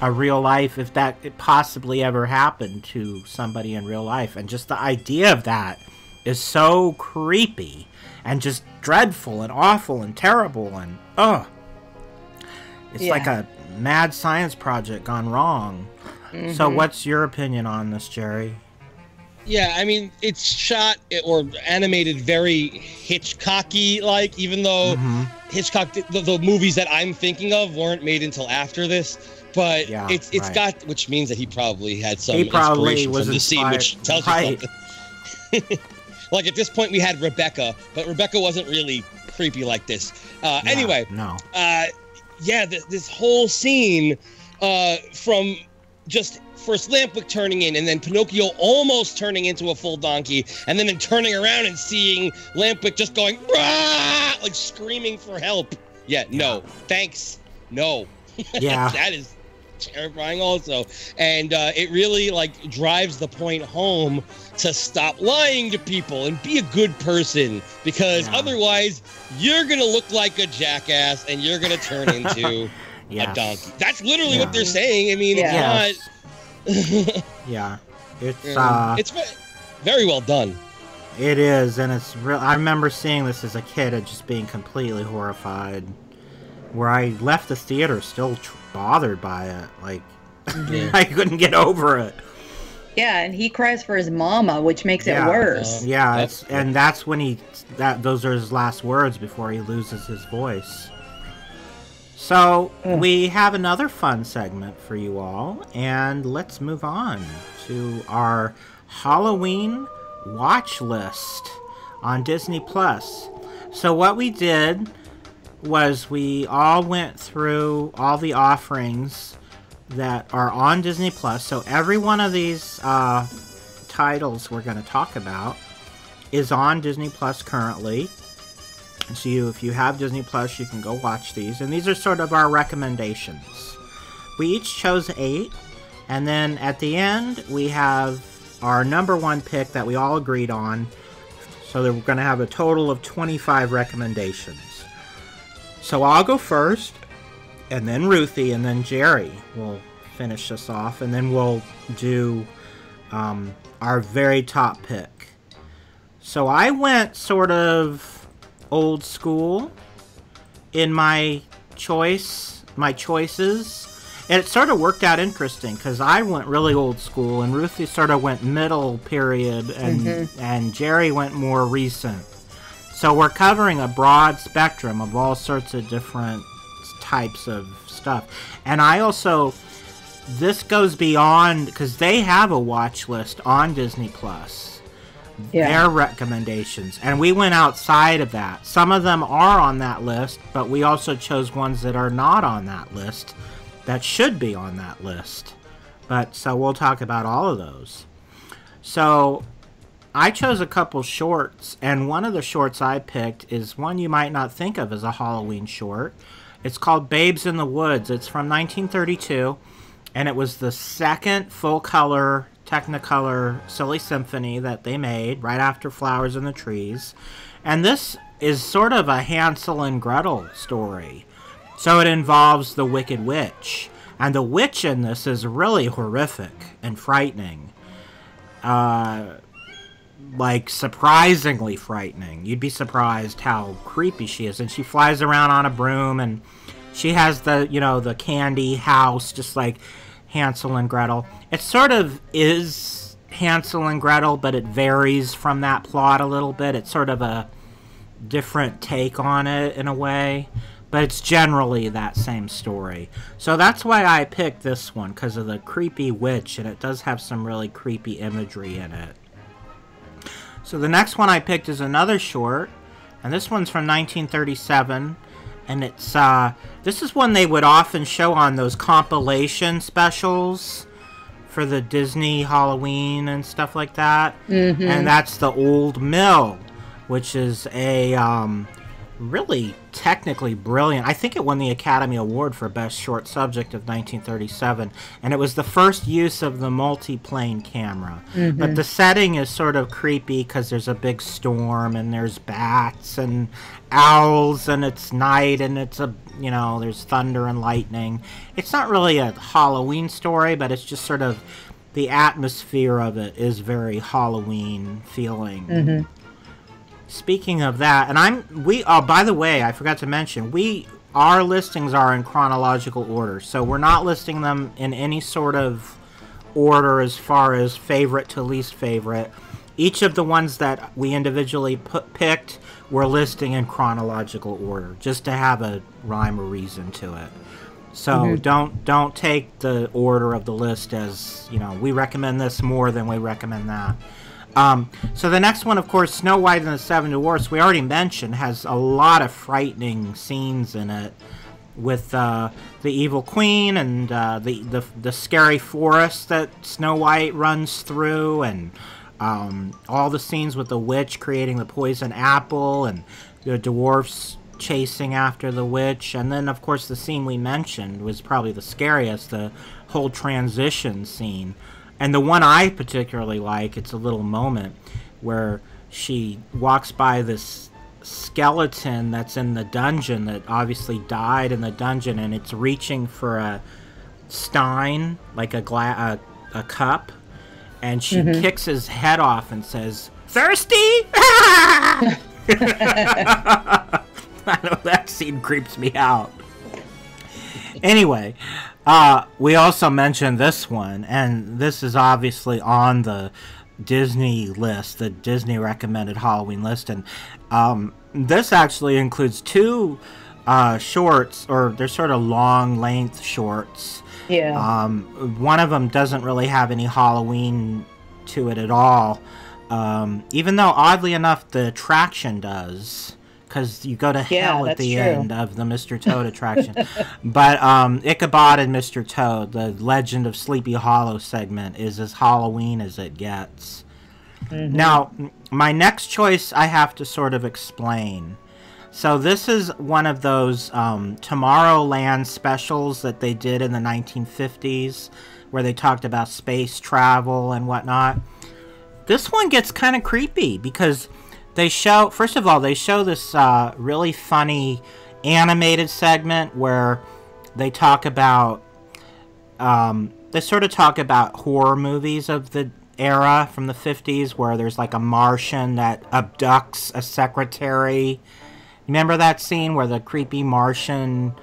a real life, if that possibly ever happened to somebody in real life, and just the idea of that is so creepy. And just dreadful and awful and terrible and it's like a mad science project gone wrong. So what's your opinion on this, Jerry? Yeah, I mean, it's shot or animated very Hitchcocky like, even though Hitchcock, the movies that I'm thinking of weren't made until after this. But yeah, it's got, which means that he probably had some inspiration from the scene, which tells you something. Like, at this point, we had Rebecca, but Rebecca wasn't really creepy like this. Yeah, this whole scene from just first Lampwick turning in and then Pinocchio almost turning into a full donkey and then turning around and seeing Lampwick just going, rah! Like, screaming for help. Yeah, no. Thanks. No. Yeah. That is terrifying also, and it really like drives the point home to stop lying to people and be a good person, because otherwise you're gonna look like a jackass and you're gonna turn into a donkey. That's literally what they're saying. I mean, it's not it's very well done. It is, and it's real. I remember seeing this as a kid and just being completely horrified. where I left the theater still bothered by it. Like, yeah. I couldn't get over it. Yeah, and he cries for his mama, which makes it worse. Yeah, that's and that's when he... those are his last words before he loses his voice. So, we have another fun segment for you all, and let's move on to our Halloween watch list on Disney Plus. So what we did was we all went through all the offerings that are on Disney Plus. So every one of these titles we're going to talk about is on Disney Plus currently. And so if you have Disney Plus, you can go watch these. And these are sort of our recommendations. We each chose 8. And then at the end, we have our number one pick that we all agreed on. So that we're going to have a total of 25 recommendations. So I'll go first, and then Ruthie, and then Jerry will finish us off, and then we'll do our very top pick. So I went sort of old school in my choices, and it sort of worked out interesting because I went really old school, and Ruthie sort of went middle period, and and Jerry went more recent. So we're covering a broad spectrum of all sorts of different types of stuff. And I also, this goes beyond, because they have a watch list on Disney Plus, their recommendations, and we went outside of that. Some of them are on that list, but we also chose ones that are not on that list that should be on that list. But so we'll talk about all of those. So I chose a couple shorts, and one of the shorts I picked is one you might not think of as a Halloween short. It's called Babes in the Woods. It's from 1932, and it was the second full-color Technicolor Silly Symphony that they made right after Flowers in the Trees. And this is sort of a Hansel and Gretel story. So it involves the Wicked Witch. And the witch in this is really horrific and frightening. Like, surprisingly frightening. You'd be surprised how creepy she is. And she flies around on a broom, and she has the, you know, the candy house, just like Hansel and Gretel. It sort of is Hansel and Gretel, but it varies from that plot a little bit. It's sort of a different take on it in a way, but it's generally that same story. So that's why I picked this one, because of the creepy witch, and it does have some really creepy imagery in it. So the next one I picked is another short, and this one's from 1937, and it's, this is one they would often show on those compilation specials for the Disney Halloween and stuff like that, and that's The Old Mill, which is a really technically brilliant, I think it won the Academy Award for Best Short Subject of 1937, and it was the first use of the multi-plane camera. But the setting is sort of creepy because there's a big storm and there's bats and owls and it's night and it's a, you know, there's thunder and lightning. It's not really a Halloween story, but it's just sort of the atmosphere of it is very Halloween feeling. Speaking of that, and oh, by the way, I forgot to mention, our listings are in chronological order, so we're not listing them in any sort of order as far as favorite to least favorite. Each of the ones that we individually picked, we're listing in chronological order, just to have a rhyme or reason to it. So don't take the order of the list as, you know, we recommend this more than we recommend that. So the next one, of course, Snow White and the Seven Dwarfs, we already mentioned, has a lot of frightening scenes in it with the evil queen and the scary forest that Snow White runs through, and all the scenes with the witch creating the poison apple and the dwarfs chasing after the witch. And then, of course, the scene we mentioned was probably the scariest, the whole transition scene. And the one I particularly like, it's a little moment where she walks by this skeleton that's in the dungeon that obviously died in the dungeon, and it's reaching for a stein, like a cup, and she kicks his head off and says, "Thirsty?" I know that scene creeps me out. Anyway, we also mentioned this one, and this is obviously on the Disney list, the Disney recommended Halloween list, and this actually includes two shorts, or they're sort of long length shorts. Yeah. One of them doesn't really have any Halloween to it at all, even though oddly enough the attraction does, because you go to hell at the end of the Mr. Toad attraction. But Ichabod and Mr. Toad, the Legend of Sleepy Hollow segment, is as Halloween as it gets. Mm-hmm. Now, my next choice I have to sort of explain. So this is one of those Tomorrowland specials that they did in the 1950s, where they talked about space travel and whatnot. This one gets kind of creepy because... they show, first of all, they show this really funny animated segment where they talk about, they sort of talk about horror movies of the era from the 50s, where there's like a Martian that abducts a secretary. Remember that scene where the creepy Martian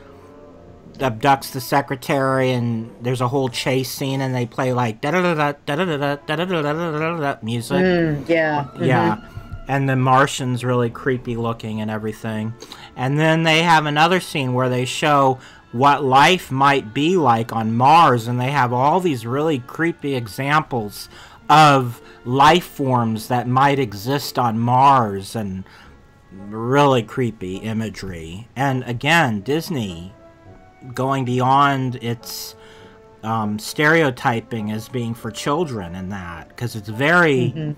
abducts the secretary and there's a whole chase scene and they play like da-da-da-da-da-da-da-da-da-da-da-da-da-da music? Yeah. Yeah. And the Martian's really creepy looking and everything. And then they have another scene where they show what life might be like on Mars. And they have all these really creepy examples of life forms that might exist on Mars. And really creepy imagery. And again, Disney going beyond its stereotyping as being for children in that. Because it's very... Mm-hmm.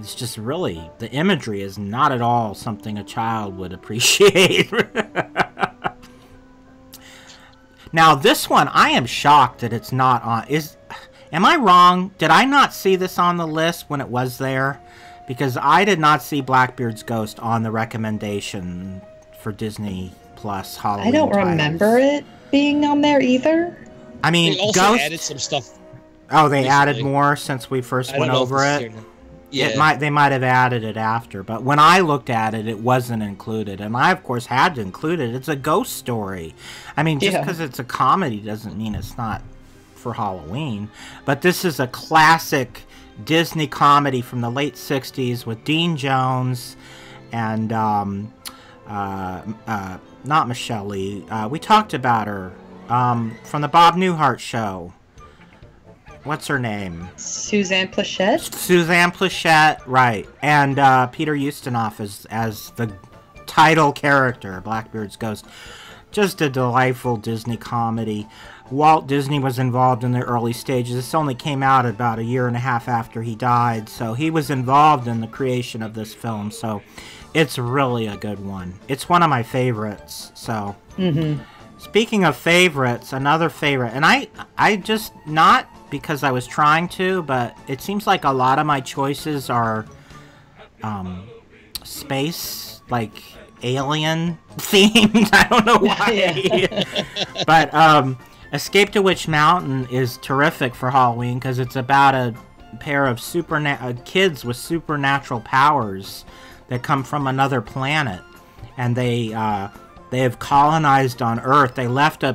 It's just really, the imagery is not at all something a child would appreciate. Now, this one, I am shocked that it's not on. Am I wrong? Did I not see this on the list when it was there? Because I did not see Blackbeard's Ghost on the recommendation for Disney Plus Halloween. I don't remember it being on there either. I mean, they also added some stuff. Oh, they added more since we first went over it. Yeah. They might have added it after, but when I looked at it, it wasn't included. And I, of course, had to include it. It's a ghost story. I mean, just because it's a comedy doesn't mean it's not for Halloween. But this is a classic Disney comedy from the late 60s with Dean Jones and not Michelle Lee. We talked about her from the Bob Newhart show. What's her name? Suzanne Pleshette? Suzanne Pleshette, right. And Peter Ustinov as the title character, Blackbeard's Ghost. Just a delightful Disney comedy. Walt Disney was involved in the early stages. This only came out about a year and a half after he died, so he was involved in the creation of this film, so it's really a good one. It's one of my favorites, so... Mm-hmm. Speaking of favorites, another favorite, and I just, not because I was trying to, but it seems like a lot of my choices are space, like alien themed. I don't know why. But Escape to Witch Mountain is terrific for Halloween because it's about a pair of kids with supernatural powers that come from another planet, and they have colonized on Earth. They left a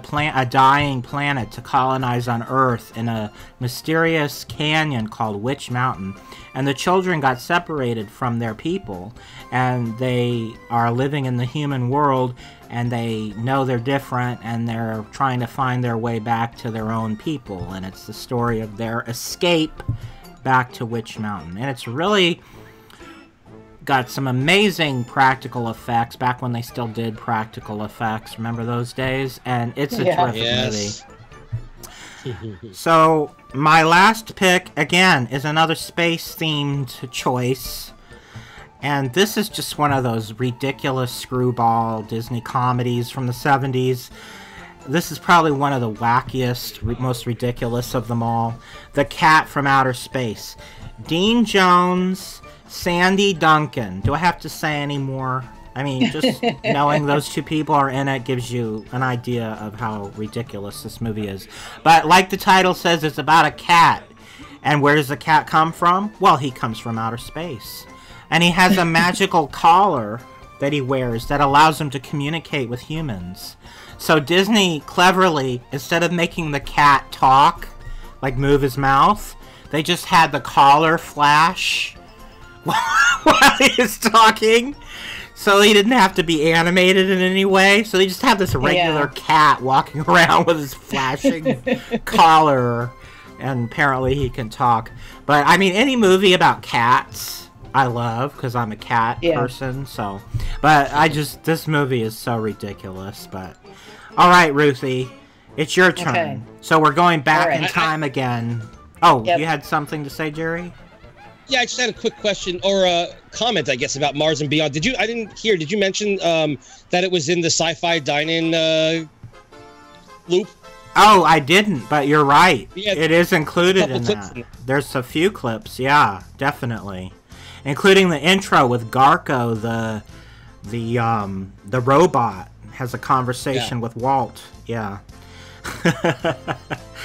dying planet to colonize on Earth in a mysterious canyon called Witch Mountain. And the children got separated from their people. And they are living in the human world. And they know they're different. And they're trying to find their way back to their own people. And it's the story of their escape back to Witch Mountain. And it's really... got some amazing practical effects back when they still did practical effects. Remember those days? And it's a terrific movie. So my last pick, again, is another space-themed choice. And this is just one of those ridiculous screwball Disney comedies from the 70s. This is probably one of the wackiest, most ridiculous of them all. The Cat from Outer Space. Dean Jones... Sandy Duncan. Do I have to say any more? I mean, just knowing those two people are in it gives you an idea of how ridiculous this movie is. But like the title says, it's about a cat. And where does the cat come from? Well, he comes from outer space. And he has a magical collar that he wears that allows him to communicate with humans. So Disney cleverly, instead of making the cat talk, like move his mouth, they just had the collar flash while he was talking. So he didn't have to be animated in any way. So they just have this regular cat walking around with his flashing collar. And apparently he can talk. But, I mean, any movie about cats, I love, because I'm a cat person, so. But I just, this movie is so ridiculous, but. All right, Ruthie, it's your turn. Okay. So we're going back in time again. Oh, you had something to say, Jerry? Yeah, I just had a quick question, or a comment, I guess, about Mars and Beyond. Did you, I didn't hear, did you mention that it was in the sci-fi dine-in loop? Oh, I didn't, but you're right. Yeah, it is included in that. There's a few clips, yeah, definitely, including the intro with Garko, the robot has a conversation with Walt. Yeah.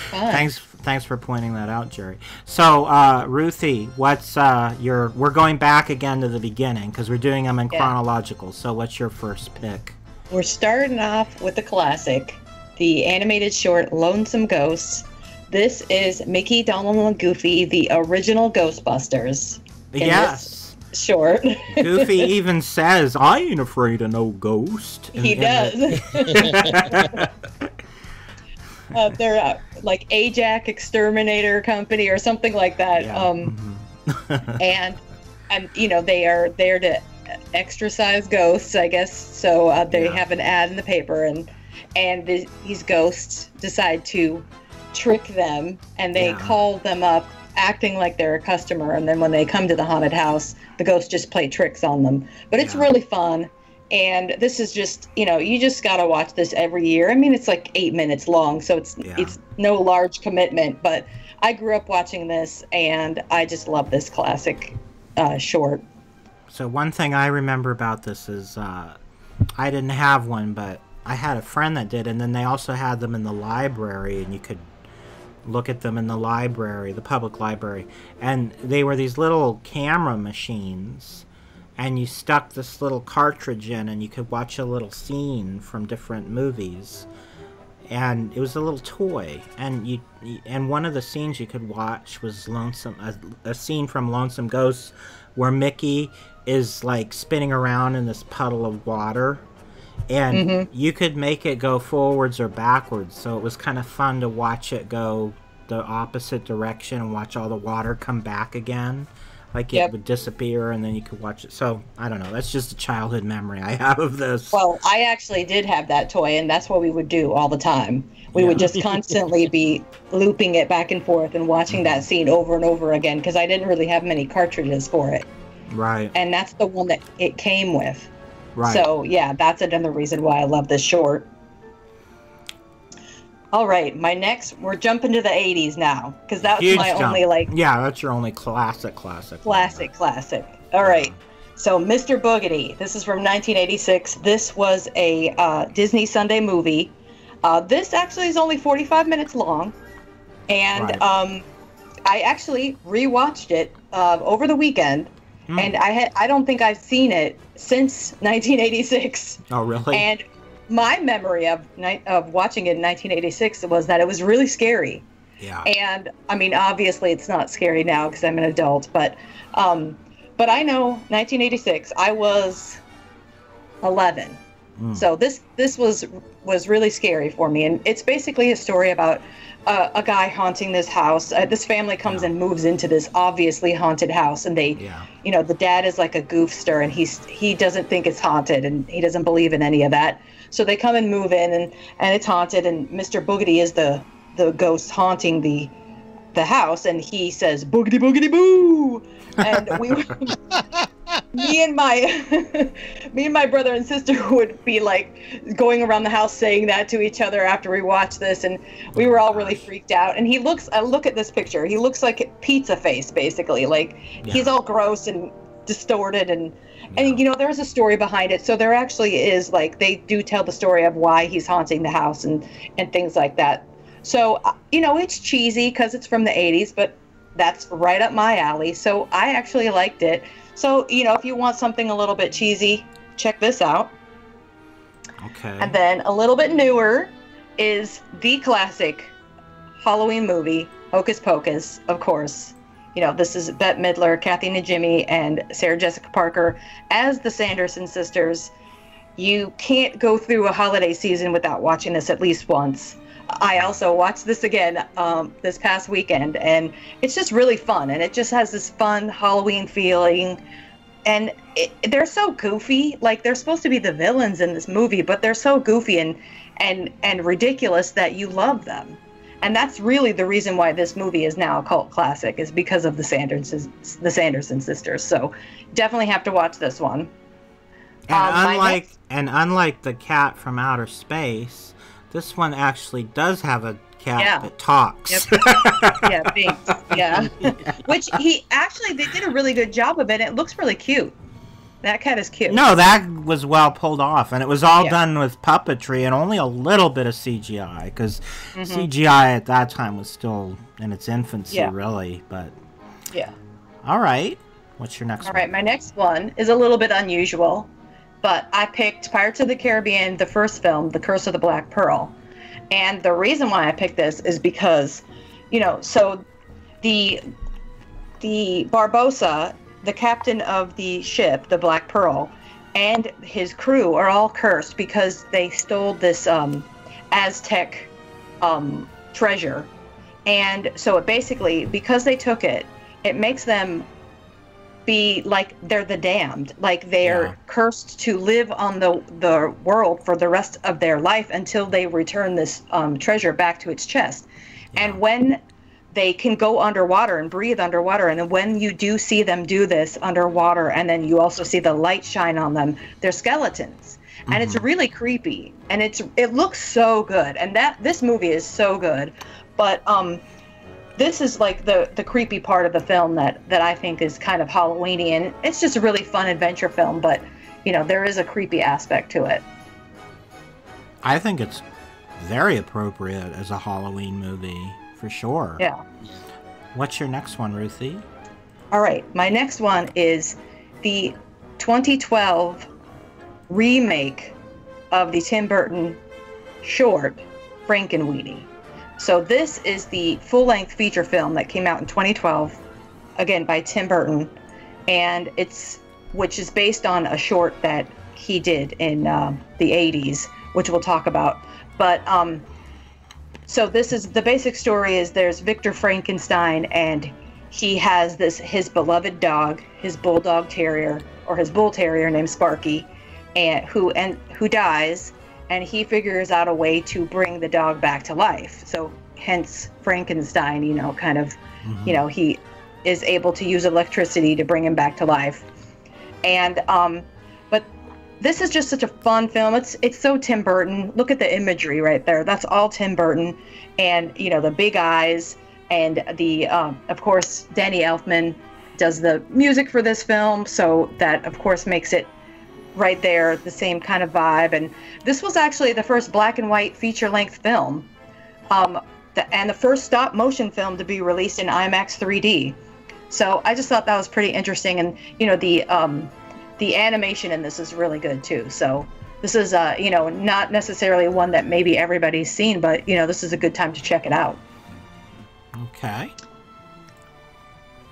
Thanks for pointing that out, Jerry. So, Ruthie, what's your? We're going back again to the beginning because we're doing them in chronological. So, what's your first pick? We're starting off with the classic. The animated short Lonesome Ghosts. This is Mickey, Donald, and Goofy, the original Ghostbusters. Yes. Short. Goofy even says, I ain't afraid of no ghost. He does. They're like Ajax Exterminator Company or something like that. Yeah. And, you know, they are there to exorcise ghosts, I guess. So they have an ad in the paper and these ghosts decide to trick them, and they call them up acting like they're a customer, and then when they come to the haunted house, the ghosts just play tricks on them. But it's really fun, and this is just, you know, you just got to watch this every year. I mean, it's like 8 minutes long, so it's no large commitment, but I grew up watching this, and I just love this classic short. So one thing I remember about this is I didn't have one, but I had a friend that did, and then they also had them in the library, and you could look at them in the library, the public library. And they were these little camera machines, and you stuck this little cartridge in, and you could watch a little scene from different movies. And it was a little toy, and one of the scenes you could watch was a scene from Lonesome Ghosts where Mickey is like spinning around in this puddle of water. And you could make it go forwards or backwards, so it was kind of fun to watch it go the opposite direction and watch all the water come back again. Like it would disappear, and then you could watch it. So, I don't know. That's just a childhood memory I have of this. Well, I actually did have that toy, and that's what we would do all the time. We would just constantly be looping it back and forth and watching that scene over and over again, because I didn't really have many cartridges for it. Right. And that's the one that it came with. Right. So, yeah, that's another reason why I love this short. All right, my next, we're jumping to the 80s now, because that was my only, like... Yeah, that's your only classic. Classic. All right, so Mr. Boogedy. This is from 1986. This was a Disney Sunday movie. This actually is only 45 minutes long, and I actually rewatched it over the weekend. And I don't think I've seen it since 1986. Oh, really? And my memory of watching it in 1986 was that it was really scary. Yeah. And, I mean, obviously it's not scary now because I'm an adult. But I know 1986, I was 11. So this was really scary for me. And it's basically a story about a guy haunting this house. This family comes and moves into this obviously haunted house, and they, you know, the dad is like a goofster, and he doesn't think it's haunted, and he doesn't believe in any of that. So they come and move in, and it's haunted, and Mr. Boogedy is the ghost haunting the house, and he says boogedy boogedy boo, and we me and my brother and sister would be like going around the house saying that to each other after we watched this, and we were all really freaked out. And I look at this picture, he looks like pizza face, basically, like he's all gross and distorted, and you know, there's a story behind it. So there actually is, like, they do tell the story of why he's haunting the house and things like that. So, you know, it's cheesy because it's from the 80s, but that's right up my alley. So I actually liked it. So, you know, if you want something a little bit cheesy, check this out. Okay. And then a little bit newer is the classic Halloween movie, Hocus Pocus, of course. You know, this is Bette Midler, Kathy Najimy, and Sarah Jessica Parker as the Sanderson sisters. You can't go through a holiday season without watching this at least once. I also watched this again this past weekend, and it's just really fun. And it just has this fun Halloween feeling. And they're so goofy. Like, they're supposed to be the villains in this movie, but they're so goofy and ridiculous that you love them. And that's really the reason why this movie is now a cult classic, is because of the Sanderson sisters. So definitely have to watch this one. And unlike the cat from outer space, this one actually does have a cat that talks. Yep. Yeah, thanks. Yeah. Yeah. Which they did a really good job of it. It looks really cute. That cat is cute. No, that was well pulled off, and it was all done with puppetry and only a little bit of CGI, because CGI at that time was still in its infancy, really. But yeah. All right. What's your next one? All right, my next one is a little bit unusual. But I picked Pirates of the Caribbean, the first film, The Curse of the Black Pearl. And the reason why I picked this is because, you know, so the Barbossa, the captain of the ship, the Black Pearl, and his crew are all cursed because they stole this Aztec treasure. And so it basically, because they took it, it makes them be like they're the damned, like they're cursed to live on the world for the rest of their life until they return this treasure back to its chest. And when they can go underwater and breathe underwater, and when you do see them do this underwater, and then you also see the light shine on them, they're skeletons. And it's really creepy, and it looks so good. And this movie is so good, but this is like the creepy part of the film that I think is kind of Halloweeny, and it's just a really fun adventure film, but, you know, there is a creepy aspect to it. I think it's very appropriate as a Halloween movie, for sure. Yeah. What's your next one, Ruthie? All right. My next one is the 2012 remake of the Tim Burton short, Frankenweenie. So this is the full-length feature film that came out in 2012, again by Tim Burton, and which is based on a short that he did in the 80s, which we'll talk about. But so this is the basic story: is there's Victor Frankenstein, and he has his beloved dog, his bulldog terrier or his bull terrier named Sparky, and who dies. And he figures out a way to bring the dog back to life. So hence Frankenstein, you know, kind of, you know, he is able to use electricity to bring him back to life. And, but this is just such a fun film. It's so Tim Burton. Look at the imagery right there. That's all Tim Burton. And, you know, the big eyes, and the, of course, Danny Elfman does the music for this film. So that, of course, makes it right there the same kind of vibe. And this was actually the first black and white feature-length film, and the first stop motion film to be released in IMAX 3D. So I just thought that was pretty interesting. And, you know, the animation in this is really good too. So this is you know, not necessarily one that maybe everybody's seen, but, you know, this is a good time to check it out. Okay.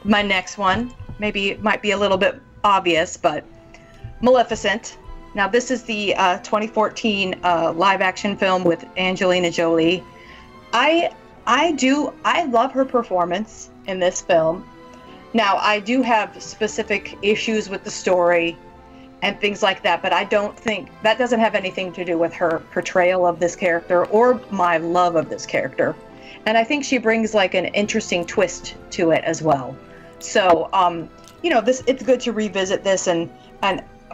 My next one might be a little bit obvious, but Maleficent. Now, this is the 2014 live-action film with Angelina Jolie. I love her performance in this film. Now, I do have specific issues with the story and things like that, but I don't think that doesn't have anything to do with her portrayal of this character or my love of this character. And I think she brings like an interesting twist to it as well. So, you know, it's good to revisit this, and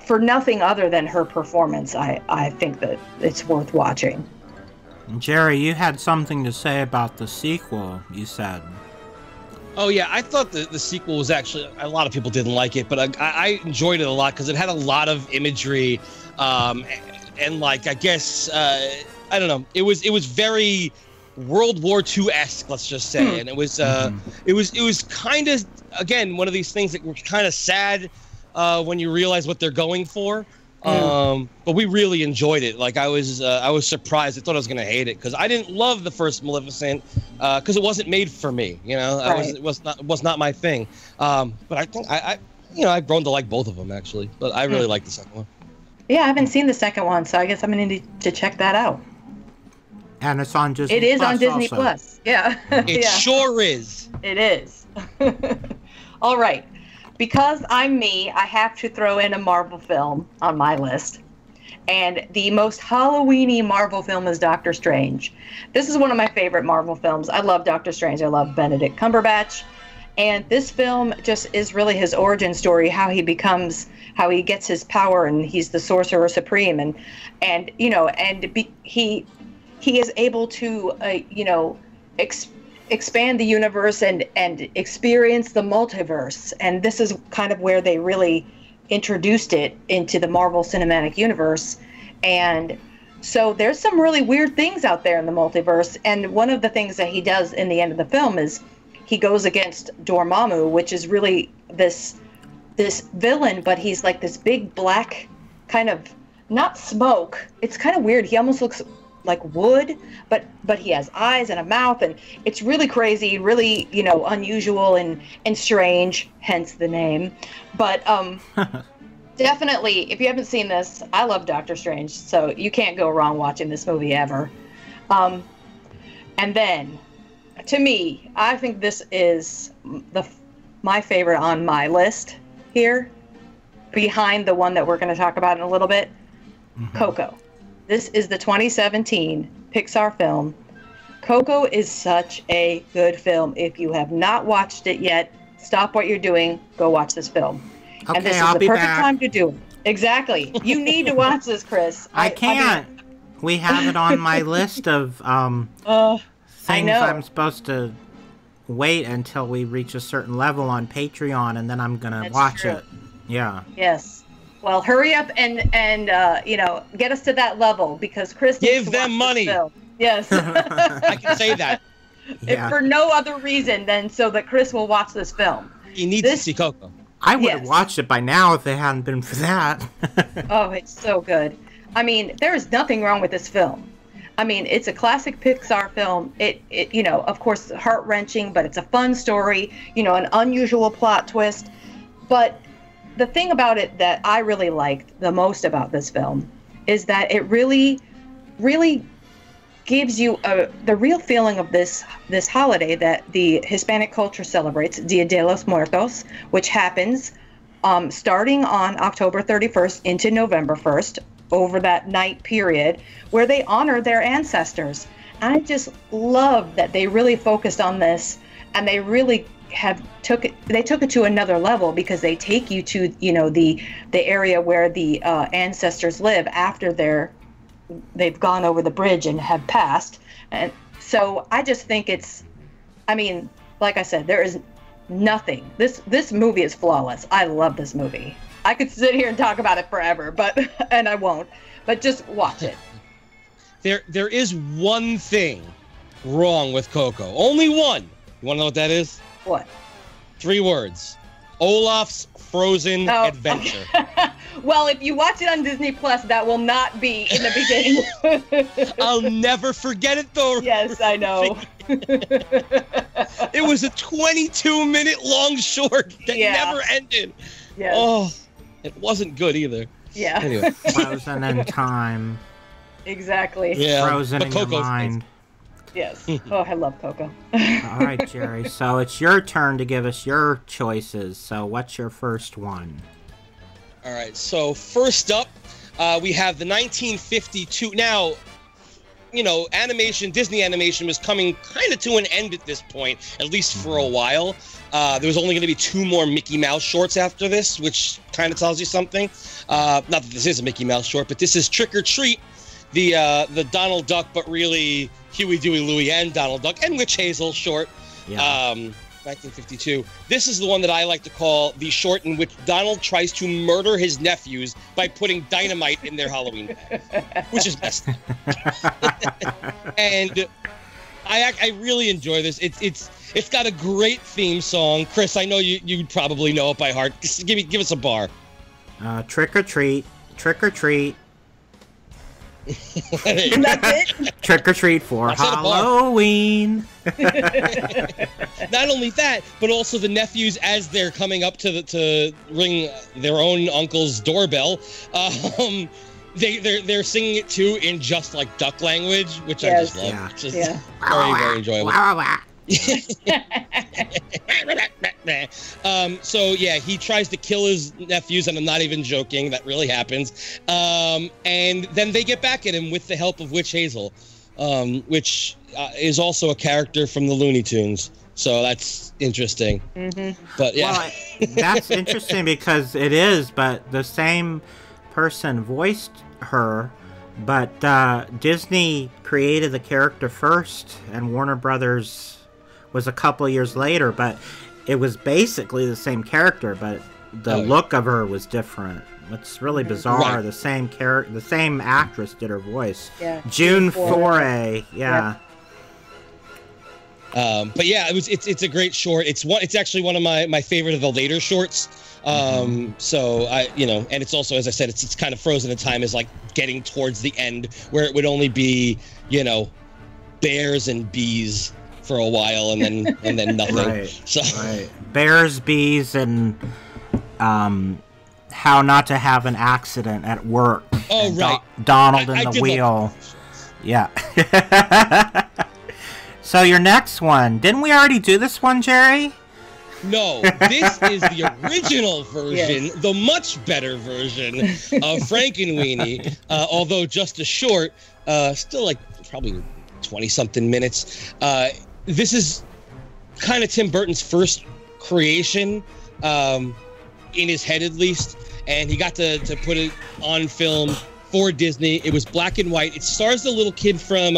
for nothing other than her performance, I think that it's worth watching. Jerry, you had something to say about the sequel, you said. Oh, yeah. I thought the sequel was actually, a lot of people didn't like it, but I enjoyed it a lot because it had a lot of imagery. And like, I guess, I don't know. It was very World War II-esque, let's just say. And it was kind of, again, one of these things that were kind of sad when you realize what they're going for, But we really enjoyed it. Like I was surprised. I thought I was gonna hate it because I didn't love the first Maleficent because it wasn't made for me. You know, right. it was not my thing. But I think I've grown to like both of them actually. But I really like the second one. Yeah, I haven't seen the second one, so I guess I'm gonna need to check that out. And it's on Disney. It is on Disney Plus. Yeah. It sure is. It is. All right. Because I'm me, I have to throw in a Marvel film on my list. And the most Halloween-y Marvel film is Doctor Strange. This is one of my favorite Marvel films. I love Doctor Strange. I love Benedict Cumberbatch. And this film just is really his origin story, how he becomes, how he gets his power, and he's the Sorcerer Supreme. And you know, and he is able to, expand the universe and experience the multiverse, and this is kind of where they really introduced it into the Marvel Cinematic Universe. And so there's some really weird things out there in the multiverse, and one of the things that he does in the end of the film is he goes against Dormammu, which is really this villain, but he's like this big black kind of, not smoke, it's kind of weird, he almost looks like wood, but he has eyes and a mouth, and it's really crazy, really, you know, unusual and strange, hence the name. But definitely, if you haven't seen this, I love Doctor Strange, so you can't go wrong watching this movie ever. And then, to me, I think this is my favorite on my list here, behind the one that we're going to talk about in a little bit, Coco. This is the 2017 Pixar film. Coco is such a good film. If you have not watched it yet, stop what you're doing. Go watch this film. Okay, and this is the perfect time to do it. Exactly. You need to watch this, Chris. I can't. We have it on my list of things I'm supposed to wait until we reach a certain level on Patreon, and then I'm going to watch it. Yeah. Yes. Well, hurry up and you know, get us to that level, because Chris needs to watch them money. Yes, I can say that for no other reason than so that Chris will watch this film. He needs to see Coco. I would have watched it by now if it hadn't been for that. Oh, it's so good. I mean, there is nothing wrong with this film. I mean, it's a classic Pixar film. It you know, of course, heart wrenching, but it's a fun story. You know, an unusual plot twist, but. The thing about it that I really liked the most about this film is that it really, really gives you the real feeling of this holiday that the Hispanic culture celebrates, Dia de los Muertos, which happens starting on October 31st into November 1st, over that night period, where they honor their ancestors. I just love that they really focused on this, and they really took it to another level, because they take you to, you know, the area where the ancestors live after they've gone over the bridge and have passed. And so I just think it's, I mean, like I said, there is nothing, this movie is flawless. I love this movie. I could sit here and talk about it forever, and I won't, but just watch it. There is one thing wrong with Coco, only one. You want to know what that is? What? 3 words. Olaf's Frozen Adventure. Okay. Well, if you watch it on Disney Plus, that will not be in the beginning. I'll never forget it, though. Yes, I know. It was a 22-minute long short that never ended. Yes. Oh, it wasn't good either. Yeah. Anyway. Frozen in time. Exactly. Yeah. Frozen in your mind. Yes. Oh, I love Coco. All right, Jerry. So it's your turn to give us your choices. So what's your first one? All right. So first up, we have the 1952. Now, you know, Disney animation was coming kind of to an end at this point, at least for a while. There was only going to be 2 more Mickey Mouse shorts after this, which kind of tells you something. Not that this is a Mickey Mouse short, but this is Trick or Treat. The Donald Duck, but really Huey, Dewey, Louie, and Donald Duck, and Witch Hazel short, 1952. This is the one that I like to call the short in which Donald tries to murder his nephews by putting dynamite in their Halloween bags, which is messed up. And I really enjoy this. It's got a great theme song. Chris, I know you probably know it by heart. Give us a bar. Trick or Treat. Trick or treat. And that's it? Trick or treat for Halloween. Not only that, but also the nephews, as they're coming up to ring their own uncle's doorbell, they're singing it too in just like duck language, which yes. I just love. Yeah. It's just yeah. very enjoyable. So yeah, he tries to kill his nephews, and I'm not even joking, that really happens. And then they get back at him with the help of Witch Hazel, which is also a character from the Looney Tunes, so that's interesting. Mm-hmm. But yeah, well, that's interesting because it is, but the same person voiced her. But Disney created the character first, and Warner Brothers was a couple of years later, but it was basically the same character, but the look of her was different. It's really bizarre. Right. The same character, the same actress did her voice. Yeah. June Foray. Yeah. But yeah, it's a great short. It's actually one of my favorite of the later shorts. So I, you know, and it's also, as I said, it's kind of frozen in time, is like getting towards the end where it would only be, you know, bears and bees for a while, and then nothing. Right, so right. Bears, bees, and how not to have an accident at work. Oh, and right. Donald and the wheel. Yeah. So your next one, didn't we already do this one, Jerry? No, this is the original version, yes. The much better version of Frankenweenie, although just a short, still like probably 20-something minutes. This is kind of Tim Burton's first creation, in his head at least, and he got to put it on film for Disney. It was black and white. It stars the little kid from,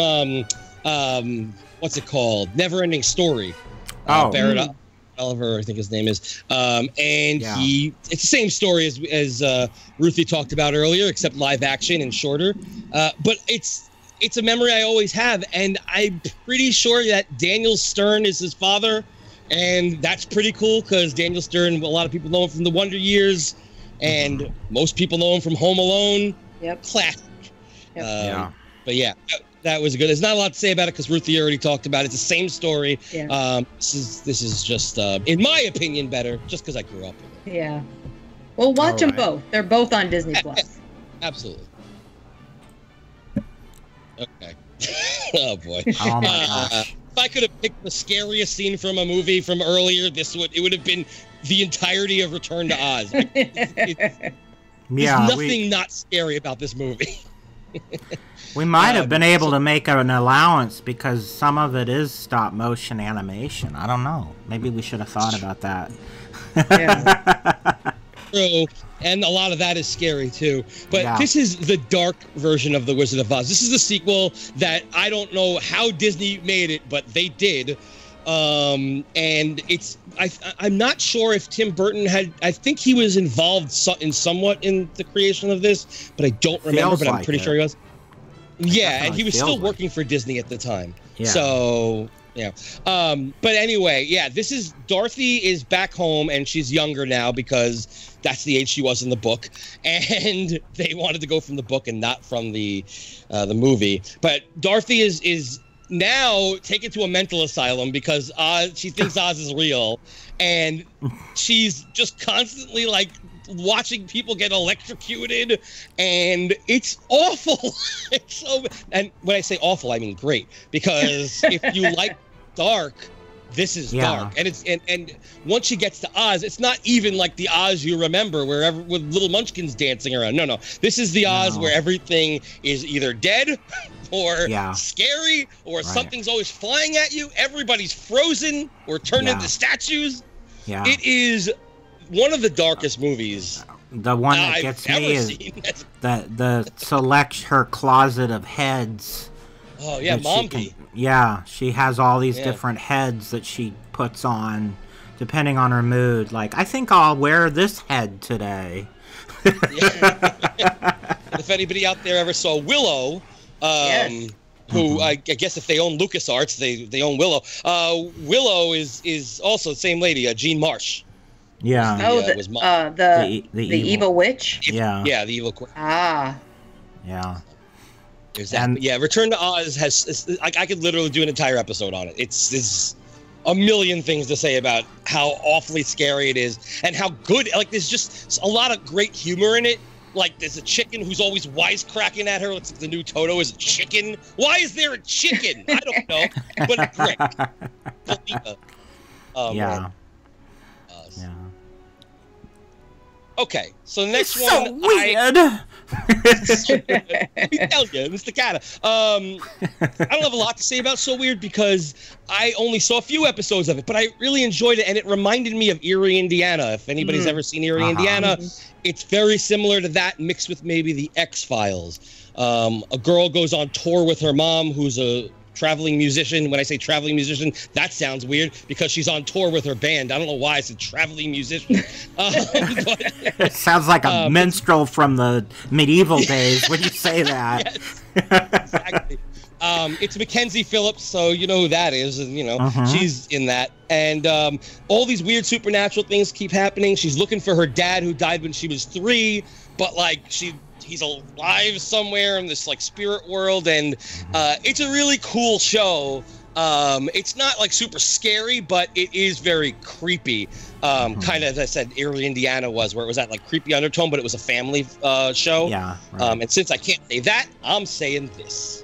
what's it called? Neverending Story. Barrett Oliver, I think his name is. It's the same story as Ruthie talked about earlier, except live action and shorter. But it's a memory I always have, and I'm pretty sure that Daniel Stern is his father, and that's pretty cool because Daniel Stern, a lot of people know him from The Wonder Years, and most people know him from Home Alone. Yep. Classic. Yep. But yeah, that was good. There's not a lot to say about it because Ruthie already talked about it. It's the same story. Yeah. This is just, in my opinion, better just because I grew up with it. Yeah. Well, watch them both. They're both on Disney Plus. Absolutely. Okay. Oh boy. Oh my gosh. If I could have picked the scariest scene from a movie from earlier, it would have been the entirety of Return to Oz. There's nothing not scary about this movie. We might have been able to make an allowance because some of it is stop motion animation. I don't know. Maybe we should have thought about that. Yeah. True. And a lot of that is scary too. But this is the dark version of The Wizard of Oz. This is the sequel that I don't know how Disney made it, but they did. And it's I'm not sure if Tim Burton had. I think he was involved somewhat in the creation of this, but I don't remember. But I'm pretty sure he was. Yeah, and he was still working for Disney at the time. Yeah. So. Yeah. But anyway, yeah, this is Dorothy is back home and she's younger now because that's the age she was in the book. And they wanted to go from the book and not from the movie. But Dorothy is now taken to a mental asylum because Oz, she thinks Oz is real. And she's just constantly like watching people get electrocuted, and it's awful. It's so, and when I say awful, I mean great, because if you like dark, this is dark. And it's and once she gets to Oz, it's not even like the Oz you remember with little munchkins dancing around. No, this is the Oz where everything is either dead or scary or something's always flying at you. Everybody's frozen or turned into statues. Yeah, it is one of the darkest movies. The one that gets me is the select her closet of heads. Oh yeah, Mombi. Yeah, she has all these different heads that she puts on, depending on her mood. Like, I think I'll wear this head today. If anybody out there ever saw Willow, who I guess if they own LucasArts, they own Willow. Willow is also the same lady, Jean Marsh. Yeah. The evil witch. Yeah, the evil queen. Ah. Yeah. Exactly. And, yeah, Return to Oz has like I could literally do an entire episode on it. It's a million things to say about how awfully scary it is and how good. Like there's just a lot of great humor in it. Like there's a chicken who's always wisecracking at her. It's like the new Toto is a chicken. Why is there a chicken? I don't know, but a brick. Yeah. Okay, so the next it's one. So weird. Tell you, Mr. Cata. I don't have a lot to say about So Weird because I only saw a few episodes of it, but I really enjoyed it, and it reminded me of Eerie, Indiana. If anybody's ever seen Eerie, Indiana, it's very similar to that, mixed with maybe the X-Files. A girl goes on tour with her mom, who's a traveling musician. When I say traveling musician, that sounds weird because she's on tour with her band. I don't know why I said traveling musician. It sounds like a minstrel from the medieval days when you say that. Yes, exactly. It's Mackenzie Phillips, so you know who that is, and you know she's in that. And all these weird supernatural things keep happening. She's looking for her dad who died when she was 3, but like he's alive somewhere in this like spirit world, and it's a really cool show. It's not like super scary, but it is very creepy. Kind of, as I said, Eerie Indiana was, where it was that like creepy undertone, but it was a family show. Yeah. Right. And since I can't say that, I'm saying this.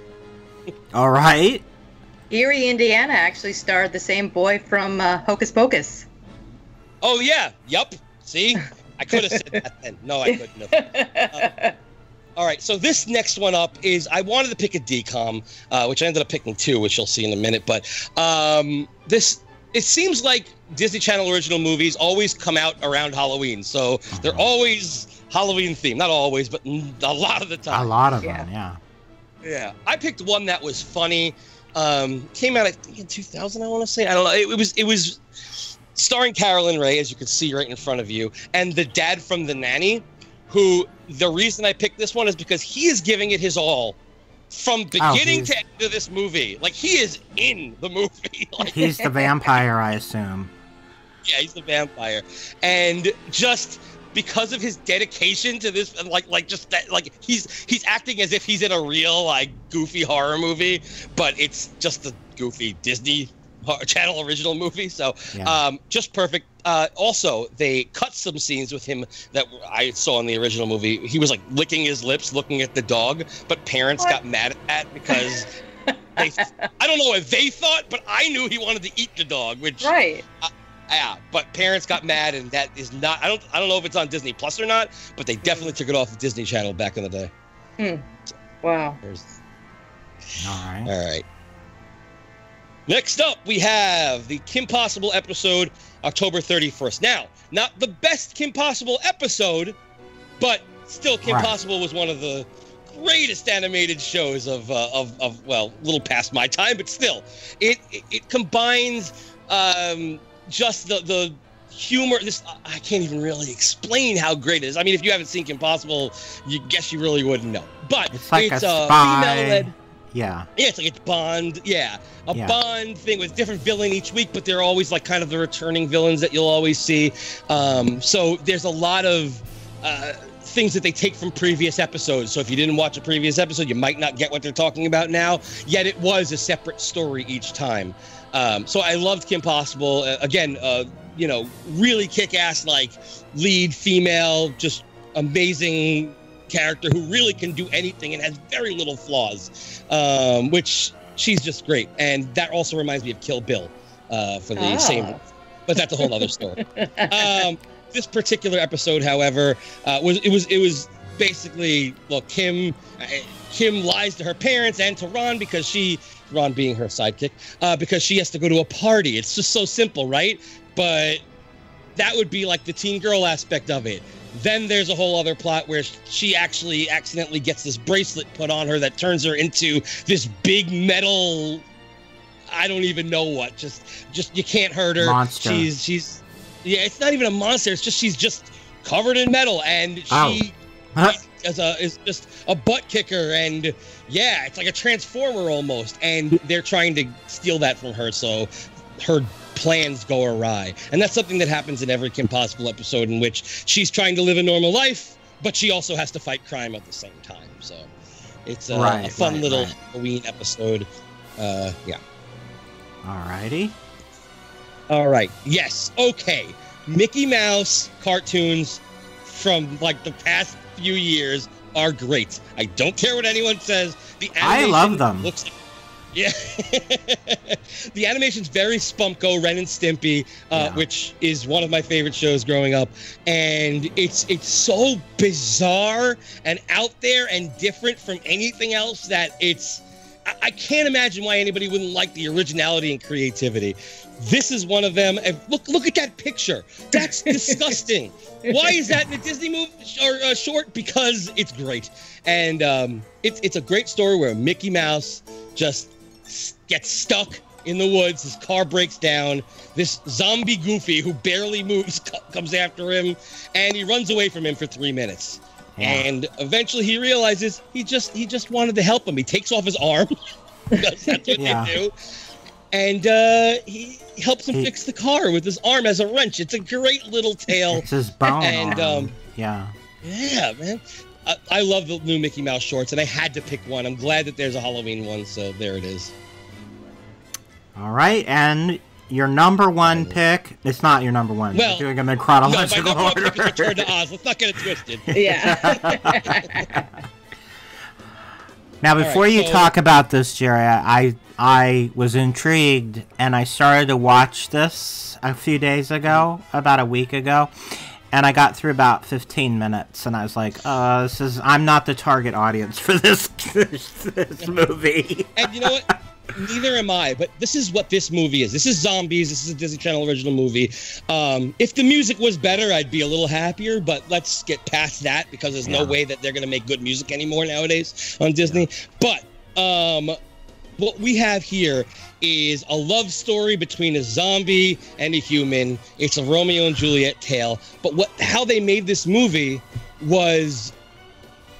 All right. Eerie Indiana actually starred the same boy from Hocus Pocus. Oh yeah. Yep. See, I could have said that then. No, I couldn't have. All right, so this next one up is I wanted to pick a DCOM, which I ended up picking 2, which you'll see in a minute. But it seems like Disney Channel original movies always come out around Halloween. So they're always Halloween themed. Not always, but a lot of the time. A lot of them, yeah. I picked one that was funny. Came out, I think, in 2000, I want to say. I don't know. It was starring Carolyn Ray, as you can see right in front of you, and the dad from The Nanny, who the reason I picked this one is because he is giving it his all from beginning to end of this movie. Like, he is in the movie. Like, he's the vampire, I assume. Yeah, he's the vampire. And just because of his dedication to this, like just that, like he's acting as if he's in a real, like, goofy horror movie, but it's just a goofy Disney Channel original movie, so just perfect. Also, they cut some scenes with him that I saw in the original movie. He was like licking his lips, looking at the dog, but parents got mad at that because I don't know if they thought, but I knew he wanted to eat the dog, which but parents got mad, and that is not. I don't know if it's on Disney Plus or not, but they definitely took it off the Disney Channel back in the day. Wow. All right. Next up, we have the Kim Possible episode, October 31st. Now, not the best Kim Possible episode, but still Kim Possible was one of the greatest animated shows of well, a little past my time, but still. It combines just the humor. This I can't even really explain how great it is. I mean, if you haven't seen Kim Possible, you guess you really wouldn't know. But it's like a female-led. Yeah, it's like it's Bond. Bond thing with different villain each week, but they're always like kind of the returning villains that you'll always see. So there's a lot of things that they take from previous episodes. So if you didn't watch a previous episode, you might not get what they're talking about now. Yet it was a separate story each time. So I loved Kim Possible. Again, really kick-ass, like lead female, just amazing character who really can do anything and has very little flaws, which she's just great. And that also reminds me of Kill Bill for the same, but that's a whole other story. This particular episode, however, was basically, well, Kim lies to her parents and to Ron because Ron being her sidekick, because she has to go to a party. It's just so simple, right? But that would be like the teen girl aspect of it. Then there's a whole other plot where she actually accidentally gets this bracelet put on her that turns her into this big metal, I don't even know what, just you can't hurt her. Monster. She's it's not even a monster. It's just, she's just covered in metal, and she is just a butt kicker, and it's like a transformer almost, and they're trying to steal that from her. So her plans go awry. And that's something that happens in every Kim Possible episode, in which she's trying to live a normal life, but she also has to fight crime at the same time. So it's a fun little Halloween episode. Yeah. Alrighty. All right. Yes. Okay. Mickey Mouse cartoons from like the past few years are great. I don't care what anyone says. The animation, I love them. Looks like, yeah. The animation's very Spumco, Ren and Stimpy, which is one of my favorite shows growing up, and it's so bizarre and out there and different from anything else that it's. I can't imagine why anybody wouldn't like the originality and creativity. This is one of them. And look at that picture. That's disgusting. Why is that in a Disney movie or short? Because it's great. And it's a great story where Mickey Mouse just gets stuck in the woods. His car breaks down. This zombie Goofy who barely moves comes after him, and he runs away from him for 3 minutes. And eventually he realizes he just wanted to help him. He takes off his arm, because that's what they do, and he helps him fix the car with his arm as a wrench. It's a great little tale. It's his bone arm. Yeah, man. I love the new Mickey Mouse shorts, and I had to pick one. I'm glad that there's a Halloween one, so there it is. All right, and your number one pick. It's not your number one. Well, we're doing them in chronological order. Pick is Return to Oz. Let's not get it twisted. Yeah. Now, before you talk about this, Jerry, I was intrigued, and I started to watch this a few days ago, about a week ago, and I got through about 15 minutes, and I was like, this is, I'm not the target audience for this, this movie. And you know what? Neither am I, but this is what this movie is. This is zombies. This is a Disney Channel original movie. If the music was better, I'd be a little happier, but let's get past that, because there's no way that they're going to make good music anymore nowadays on Disney. Yeah. But what we have here is a love story between a zombie and a human. It's a Romeo and Juliet tale. But how they made this movie was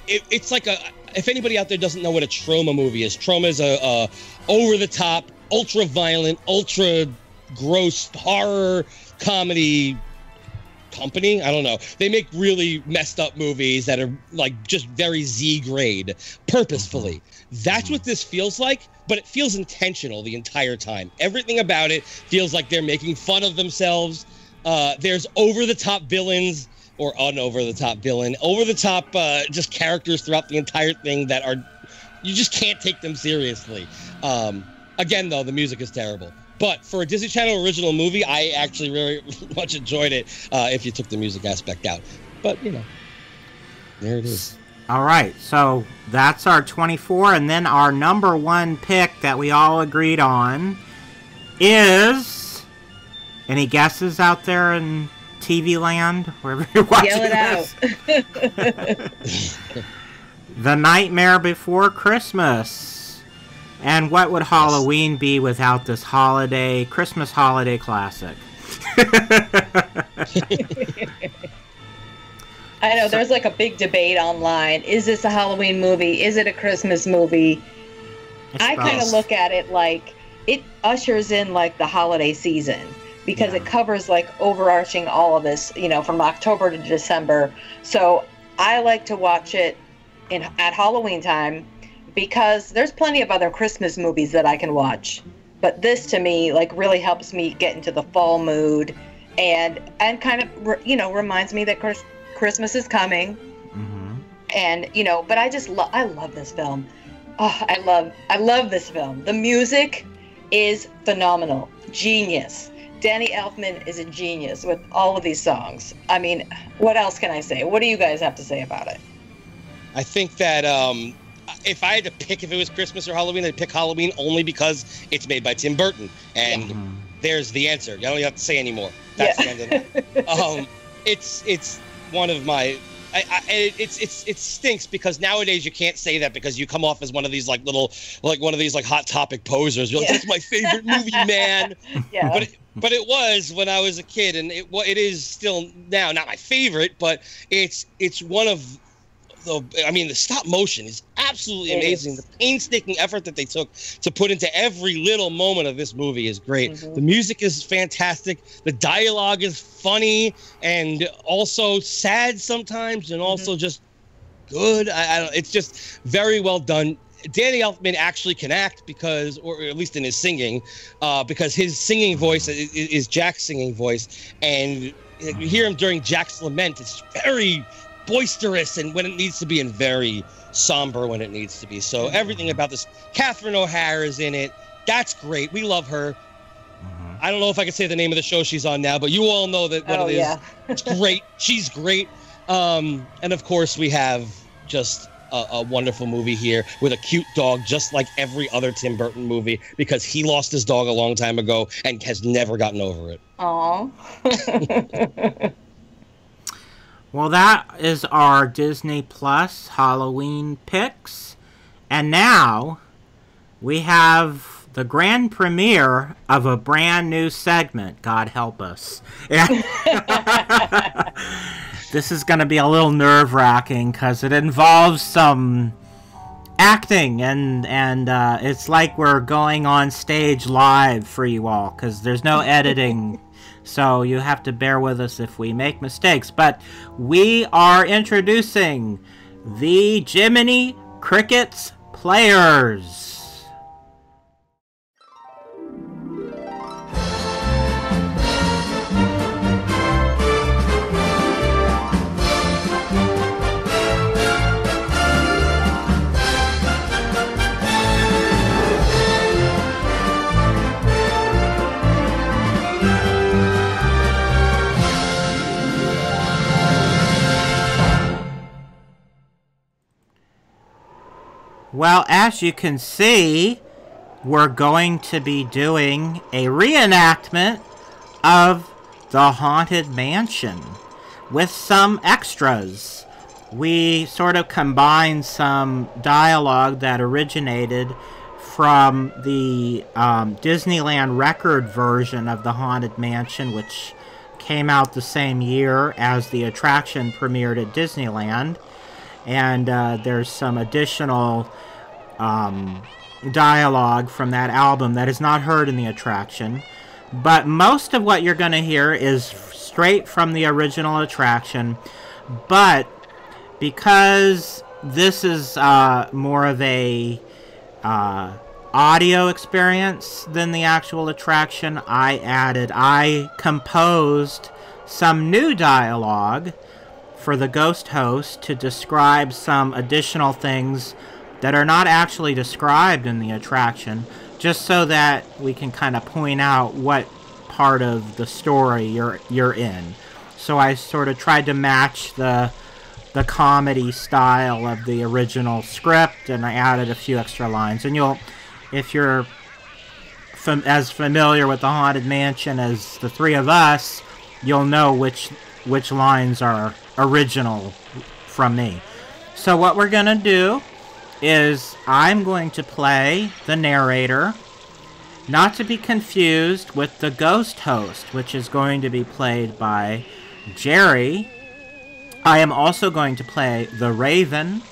it's like a... If anybody out there doesn't know what a trauma movie is, trauma is a over-the-top, ultra-violent, ultra-gross horror comedy company. I don't know. They make really messed-up movies that are like just very Z-grade purposefully. That's what this feels like, but it feels intentional the entire time. Everything about it feels like they're making fun of themselves. There's over-the-top villains. Or an over-the-top villain, over-the-top just characters throughout the entire thing that are... You just can't take them seriously. Again, though, the music is terrible. But for a Disney Channel original movie, I actually really much enjoyed it if you took the music aspect out. But, you know, there it is. All right, so that's our 24. And then our number one pick that we all agreed on is... Any guesses out there in... TV land, wherever you're watching this. The Nightmare Before Christmas. And what would Halloween be without this Christmas holiday classic? I know, there's like a big debate online. Is this a Halloween movie? Is it a Christmas movie? I kind of look at it like it ushers in like the holiday season. Because it covers like overarching all of this, you know, from October to December. So I like to watch it at Halloween time, because there's plenty of other Christmas movies that I can watch. But this to me like really helps me get into the fall mood and kind of, you know, reminds me that Christmas is coming. And, you know, but I just I love this film. Oh, I love this film. The music is phenomenal. Genius. Danny Elfman is a genius with all of these songs. I mean, what else can I say? What do you guys have to say about it? I think that if I had to pick if it was Christmas or Halloween, I'd pick Halloween only because it's made by Tim Burton. And there's the answer. You don't even have to say anymore. That's the end of it. It's one of my... it stinks because nowadays you can't say that, because you come off as one of these like little, like one of these like Hot Topic posers. You're like, that's my favorite movie, man. But it was when I was a kid, and it is still now not my favorite, but it's one of I mean, the stop motion is absolutely amazing. The painstaking effort that they took to put into every little moment of this movie is great. Mm-hmm. The music is fantastic. The dialogue is funny and also sad sometimes, and also just good. It's just very well done. Danny Elfman actually can act, because, or at least in his singing, because his singing voice is Jack's singing voice, and you hear him during Jack's lament. It's very boisterous, and when it needs to be, and very somber when it needs to be. So everything about this, Catherine O'Hara is in it. That's great. We love her. I don't know if I can say the name of the show she's on now, but you all know that what it is. Yeah. It's great. She's great. And of course, we have just a wonderful movie here with a cute dog, just like every other Tim Burton movie, because he lost his dog a long time ago and has never gotten over it. Aww. Well, that is our Disney Plus Halloween picks. And now we have the grand premiere of a brand new segment, God help us. This is going to be a little nerve-wracking because it involves some acting, and it's like we're going on stage live for you all because there's no editing, so you have to bear with us if we make mistakes. But we are introducing the Jiminy Crickets Players. Well, as you can see, we're going to be doing a reenactment of The Haunted Mansion with some extras. We sort of combined some dialogue that originated from the Disneyland record version of The Haunted Mansion, which came out the same year as the attraction premiered at Disneyland. And there's some additional dialogue from that album that is not heard in the attraction. But most of what you're going to hear is straight from the original attraction. But because this is more of a audio experience than the actual attraction, I composed some new dialogue for the ghost host to describe some additional things that are not actually described in the attraction, just so that we can kind of point out what part of the story you're in. So I sort of tried to match the comedy style of the original script, and I added a few extra lines. And you'll, if you're as familiar with the Haunted Mansion as the three of us, you'll know which lines are original from me. So what we're gonna do is I'm going to play the narrator, not to be confused with the ghost host, which is going to be played by Jerry. I am also going to play the Raven,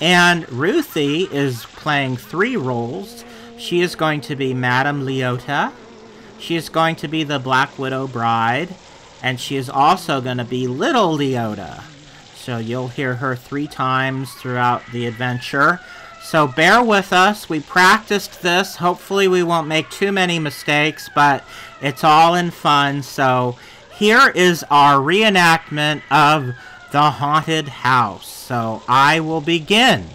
and Ruthie is playing three roles. She is going to be Madame Leota, she is going to be the Black Widow Bride, and she is also going to be Little Leota. So you'll hear her three times throughout the adventure. So bear with us. We practiced this. Hopefully we won't make too many mistakes, but it's all in fun. So here is our reenactment of The Haunted House. So I will begin.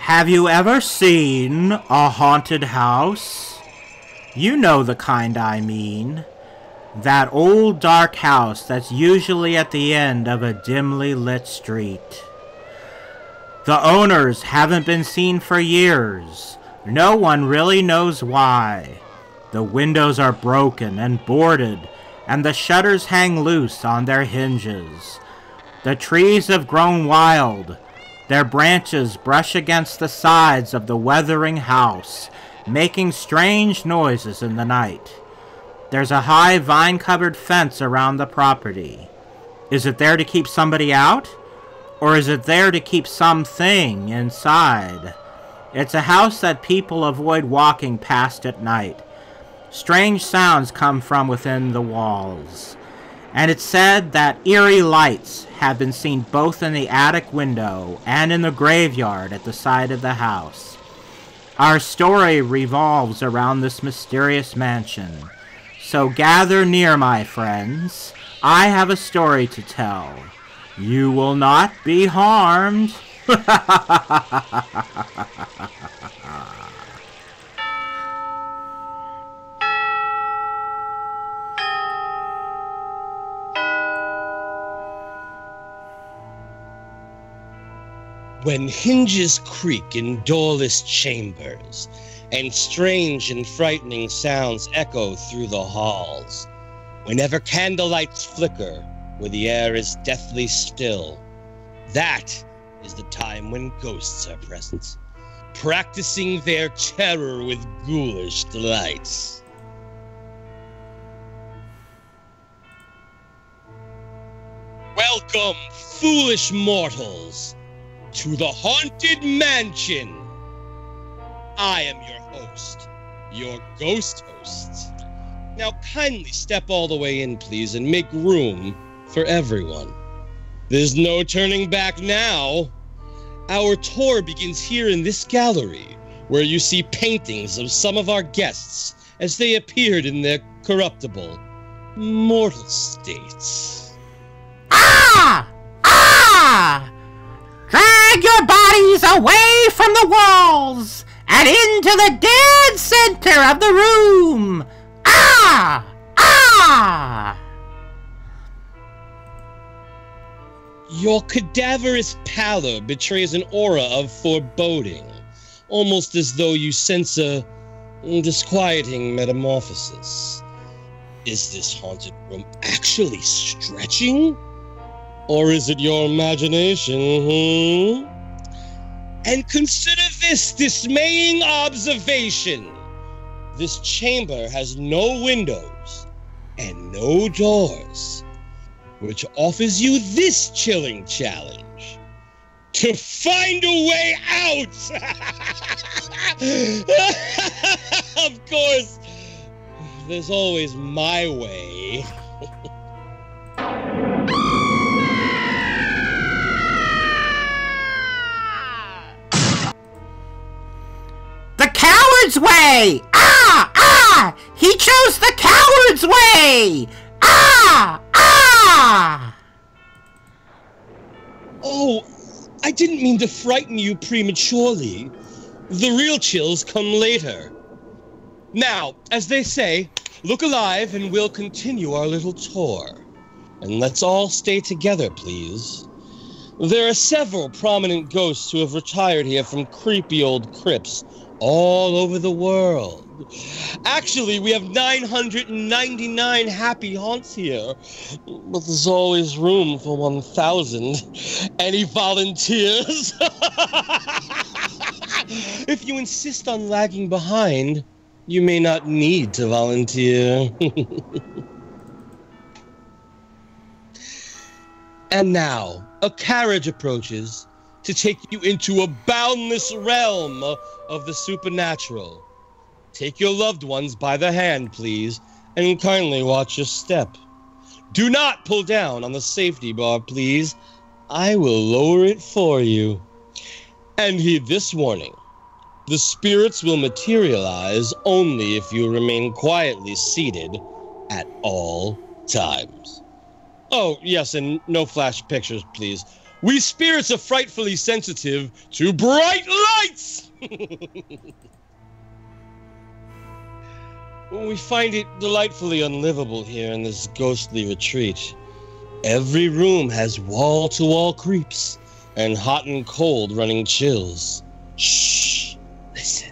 Have you ever seen a haunted house? You know the kind I mean. That old dark house that's usually at the end of a dimly lit street. The owners haven't been seen for years. No one really knows why. The windows are broken and boarded, and the shutters hang loose on their hinges. The trees have grown wild. Their branches brush against the sides of the weathering house, making strange noises in the night. There's a high vine-covered fence around the property. Is it there to keep somebody out? Or is it there to keep something inside? It's a house that people avoid walking past at night. Strange sounds come from within the walls. And it's said that eerie lights have been seen both in the attic window and in the graveyard at the side of the house. Our story revolves around this mysterious mansion. So gather near, my friends. I have a story to tell. You will not be harmed. When hinges creak in doorless chambers, and strange and frightening sounds echo through the halls, whenever candlelights flicker, where the air is deathly still, that is the time when ghosts are present, practicing their terror with ghoulish delights. Welcome, foolish mortals, to the Haunted Mansion. I am your host, your ghost host. Now kindly step all the way in, please, and make room for everyone. There's no turning back now. Our tour begins here in this gallery, where you see paintings of some of our guests as they appeared in their corruptible, mortal states. Ah! Ah! Drag your bodies away from the walls and into the dead center of the room! Ah! Ah! Your cadaverous pallor betrays an aura of foreboding, almost as though you sense a disquieting metamorphosis. Is this haunted room actually stretching? Or is it your imagination, And consider this dismaying observation. This chamber has no windows and no doors, which offers you this chilling challenge: to find a way out! Of course, there's always my way. Way! Ah! Ah! He chose the coward's way! Ah! Ah! Oh, I didn't mean to frighten you prematurely. The real chills come later. Now, as they say, look alive and we'll continue our little tour. And let's all stay together, please. There are several prominent ghosts who have retired here from creepy old crypts all over the world. Actually, we have 999 happy haunts here, but there's always room for 1,000. Any volunteers? If you insist on lagging behind, you may not need to volunteer. And now, a carriage approaches to take you into a boundless realm of the supernatural. Take your loved ones by the hand, please, and kindly watch your step. Do not pull down on the safety bar, please. I will lower it for you. And heed this warning: the spirits will materialize only if you remain quietly seated at all times. Oh, yes, and no flash pictures, please. We spirits are frightfully sensitive to bright lights! We find it delightfully unlivable here in this ghostly retreat. Every room has wall-to-wall creeps and hot and cold running chills. Shh! Listen.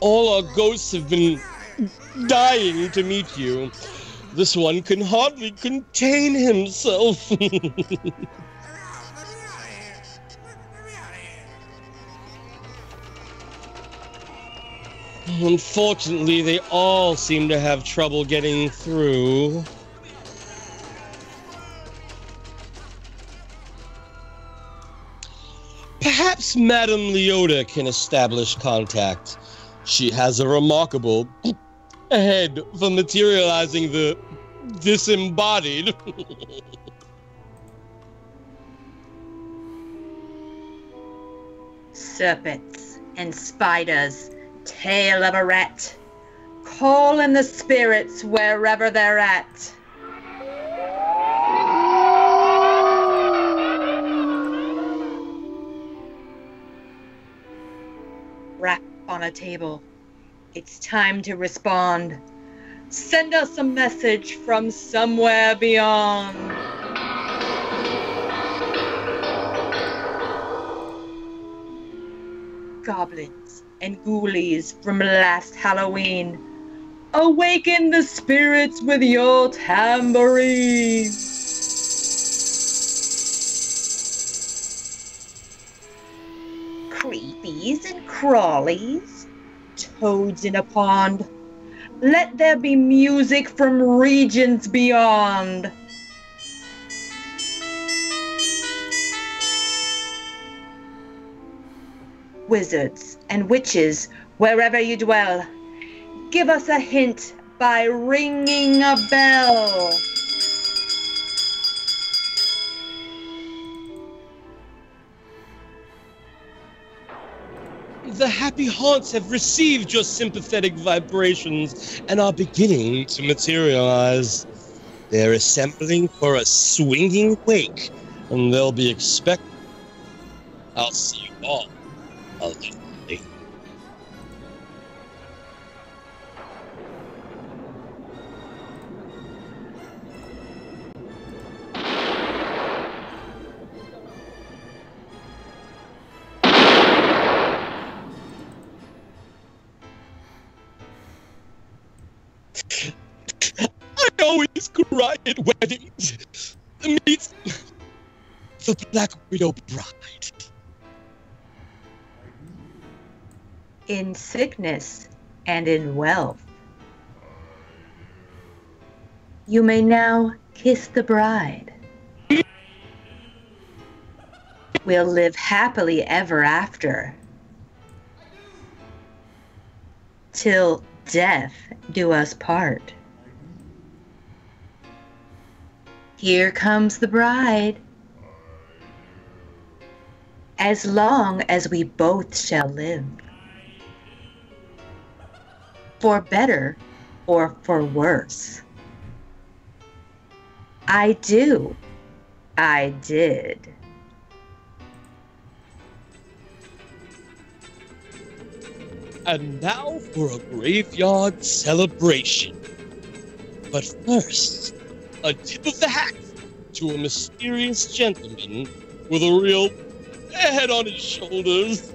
All our ghosts have been dying to meet you. This one can hardly contain himself. Unfortunately, they all seem to have trouble getting through. Perhaps Madame Leota can establish contact. She has a remarkable head for materializing the disembodied. Serpents and spiders, tail of a rat. Call in the spirits wherever they're at. Rap on a table. It's time to respond. Send us a message from somewhere beyond. Goblins and ghoulies from last Halloween. Awaken the spirits with your tambourine. Creepies and crawlies, toads in a pond. Let there be music from regions beyond. Wizards and witches, wherever you dwell, give us a hint by ringing a bell. The happy haunts have received your sympathetic vibrations and are beginning to materialize. They're assembling for a swinging wake, and they'll be expected. I'll see you all. Ultimately. I always cry at weddings. Meets the Black Widow Bride. In sickness and in wealth. You may now kiss the bride. We'll live happily ever after. Till death do us part. Here comes the bride. As long as we both shall live. For better or for worse. I do. I did. And now for a graveyard celebration. But first, a tip of the hat to a mysterious gentleman with a real head on his shoulders.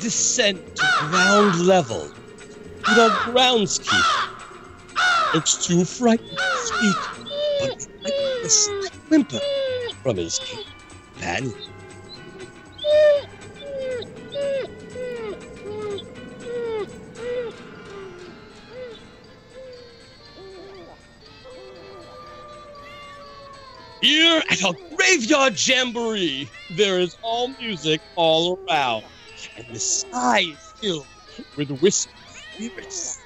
Descent to ground level with our groundskeeper. It's too frightening to speak, but like a slight whimper from his companion. Here at our graveyard jamboree, there is all music all around. And the sky is filled with whispering spirits.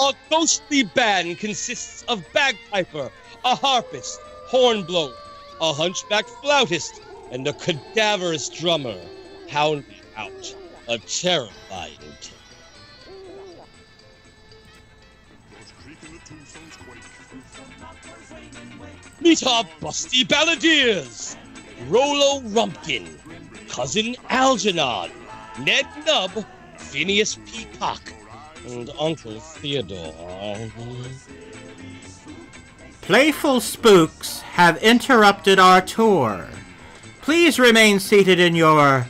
Our ghostly band consists of bagpiper, a harpist, hornblower, a hunchback flautist, and a cadaverous drummer, hounding out a terrifying tale. Meet our busty balladeers, Rollo Rumpkin, Cousin Algernon, Ned Nubb, Phineas Peacock, and Uncle Theodore. Playful spooks have interrupted our tour. Please remain seated in your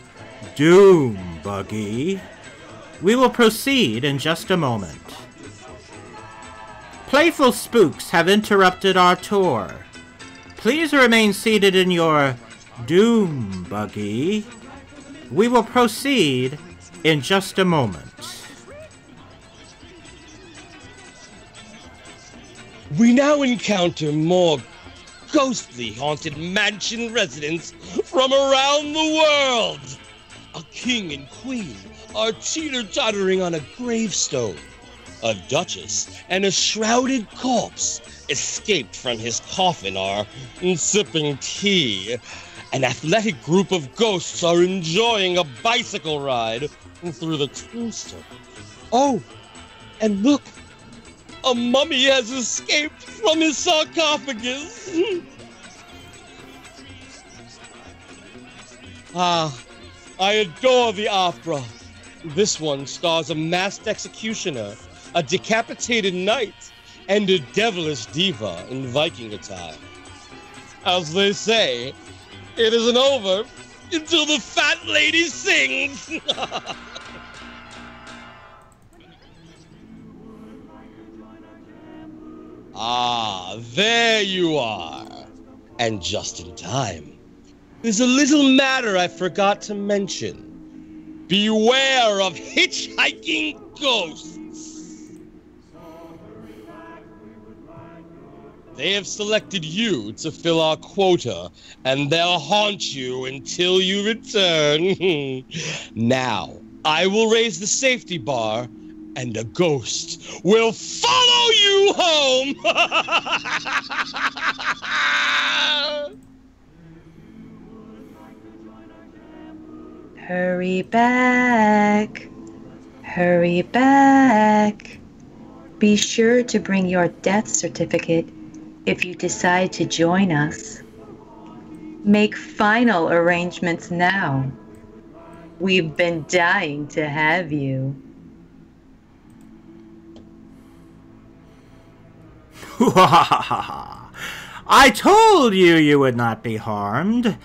doom buggy. We will proceed in just a moment. Playful spooks have interrupted our tour. Please remain seated in your doom buggy. We will proceed in just a moment. We now encounter more ghostly haunted mansion residents from around the world. A king and queen are teeter-tottering on a gravestone. A duchess and a shrouded corpse escaped from his coffin are sipping tea. An athletic group of ghosts are enjoying a bicycle ride through the tombstone. Oh, and look! A mummy has escaped from his sarcophagus! I adore the opera. This one stars a masked executioner, a decapitated knight, and a devilish diva in Viking attire. As they say, it isn't over until the fat lady sings! Ah, there you are. And just in time. There's a little matter I forgot to mention. Beware of hitchhiking ghosts. They have selected you to fill our quota, and they'll haunt you until you return. Now, I will raise the safety bar, and a ghost will follow you home! Hurry back. Hurry back. Be sure to bring your death certificate if you decide to join us. Make final arrangements now. We've been dying to have you. I told you you would not be harmed.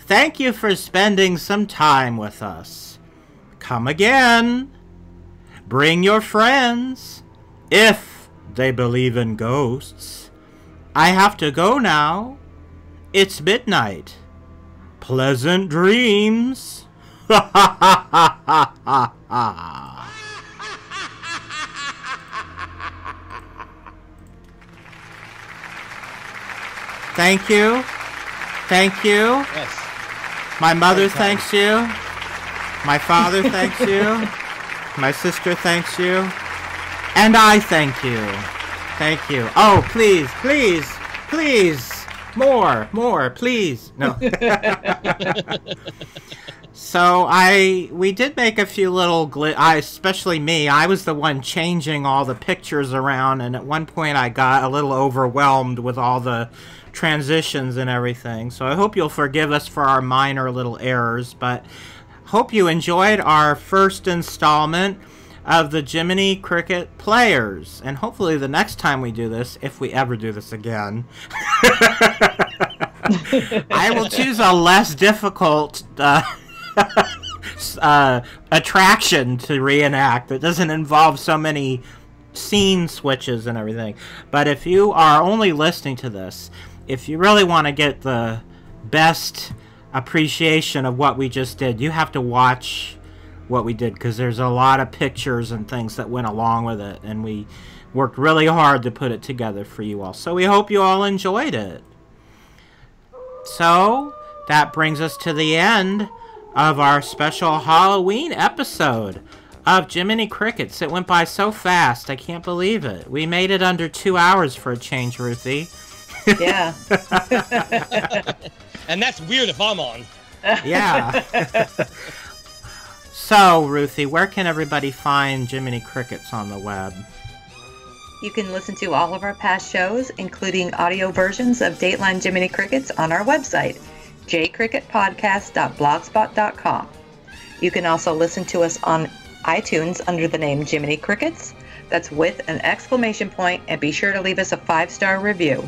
Thank you for spending some time with us. Come again. Bring your friends, if they believe in ghosts. I have to go now. It's midnight. Pleasant dreams. Ha ha ha ha ha ha. Thank you. Thank you. Yes. My mother thanks you. My father thanks you. My sister thanks you. And I thank you. Thank you. Oh, please, please, please. More, please. No. So we did make a few little especially me. I was the one changing all the pictures around, and at one point I got a little overwhelmed with all the transitions and everything. So I hope you'll forgive us for our minor little errors, but hope you enjoyed our first installment of the Jiminy Cricket Players. And hopefully the next time we do this, if we ever do this again, I will choose a less difficult attraction to reenact that doesn't involve so many scene switches and everything. But if you are only listening to this, if you really want to get the best appreciation of what we just did, you have to watch what we did, because there's a lot of pictures and things that went along with it, and we worked really hard to put it together for you all. So we hope you all enjoyed it. So that brings us to the end of our special Halloween episode of Jiminy Crickets. It went by so fast, I can't believe it. We made it under 2 hours for a change, Ruthie. Yeah. And that's weird if I'm on. Yeah. So, Ruthie, where can everybody find Jiminy Crickets on the web? You can listen to all of our past shows, including audio versions of Dateline Jiminy Crickets, on our website, jcricketpodcast.blogspot.com. You can also listen to us on iTunes under the name Jiminy Crickets. That's with an exclamation point, and be sure to leave us a 5-star review.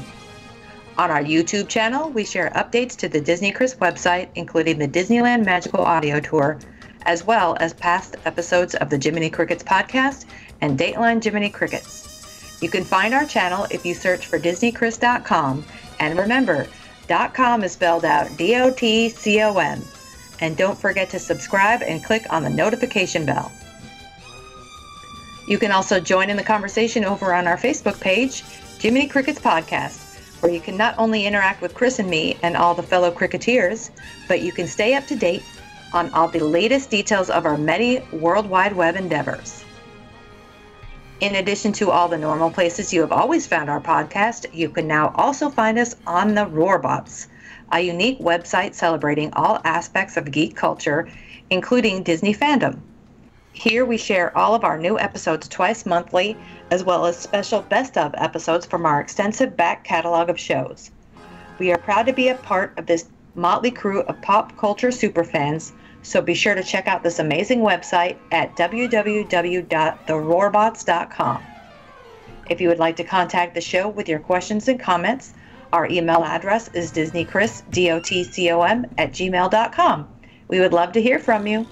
On our YouTube channel, we share updates to the Disney Chris website, including the Disneyland Magical Audio Tour, as well as past episodes of the Jiminy Crickets podcast and Dateline Jiminy Crickets. You can find our channel if you search for DisneyChris.com, and remember, .com is spelled out D-O-T-C-O-M. And don't forget to subscribe and click on the notification bell. You can also join in the conversation over on our Facebook page, Jiminy Crickets Podcast, where you can not only interact with Chris and me and all the fellow Cricketeers, but you can stay up to date on all the latest details of our many World Wide Web endeavors. In addition to all the normal places you have always found our podcast, you can now also find us on the RoarBots, a unique website celebrating all aspects of geek culture, including Disney fandom. Here we share all of our new episodes twice monthly, as well as special best of episodes from our extensive back catalog of shows. We are proud to be a part of this motley crew of pop culture superfans, so be sure to check out this amazing website at www.theroarbots.com. If you would like to contact the show with your questions and comments, our email address is DisneyChris@gmail.com. We would love to hear from you.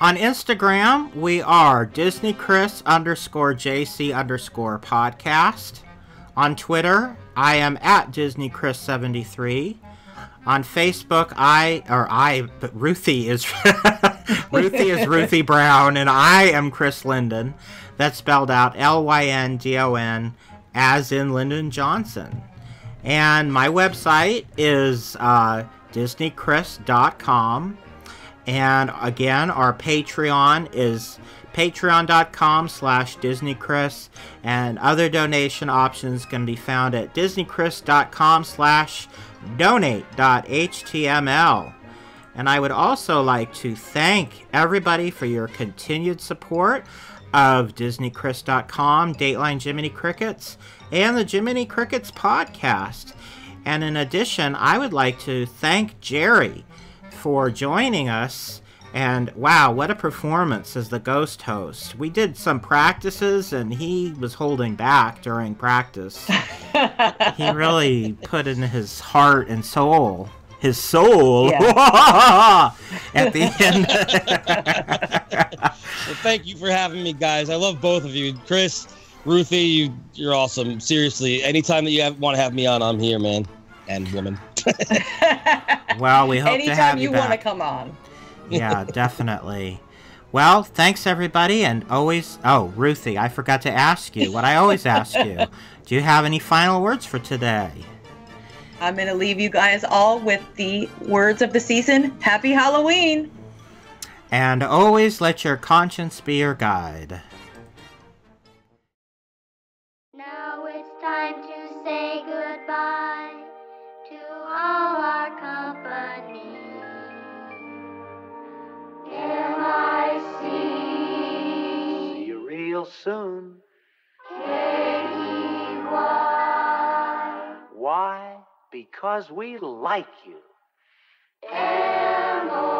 On Instagram, we are DisneyChris_JC_podcast. On Twitter, I am at DisneyChris73. On Facebook, Ruthie is Ruthie Brown, and I am Chris Lyndon. That's spelled out L-Y-N-D-O-N, as in Lyndon Johnson. And my website is DisneyChris.com. And again, our Patreon is patreon.com/DisneyChris, and other donation options can be found at DisneyChris.com/donate.html. And I would also like to thank everybody for your continued support of DisneyChris.com, Dateline Jiminy Crickets, and the Jiminy Crickets podcast. And in addition, I would like to thank Jerry for joining us. And wow, what a performance as the ghost host. We did some practices, and he was holding back during practice. He really put in his heart and soul. His soul? Yeah. At the end. Well, thank you for having me, guys. I love both of you. Chris, Ruthie, you're awesome. Seriously, anytime that you want to have me on, I'm here, man. And woman. Well, we hope anytime to have you back. Want to come on. Yeah, definitely. Well, thanks everybody, and always. Oh, Ruthie, I forgot to ask you what I always ask you. Do you have any final words for today? I'm going to leave you guys all with the words of the season. Happy Halloween! And always let your conscience be your guide. Now it's time to say goodbye to all our company. M-I-C. See you real soon. K-E-Y. Why? Because we like you. M-O.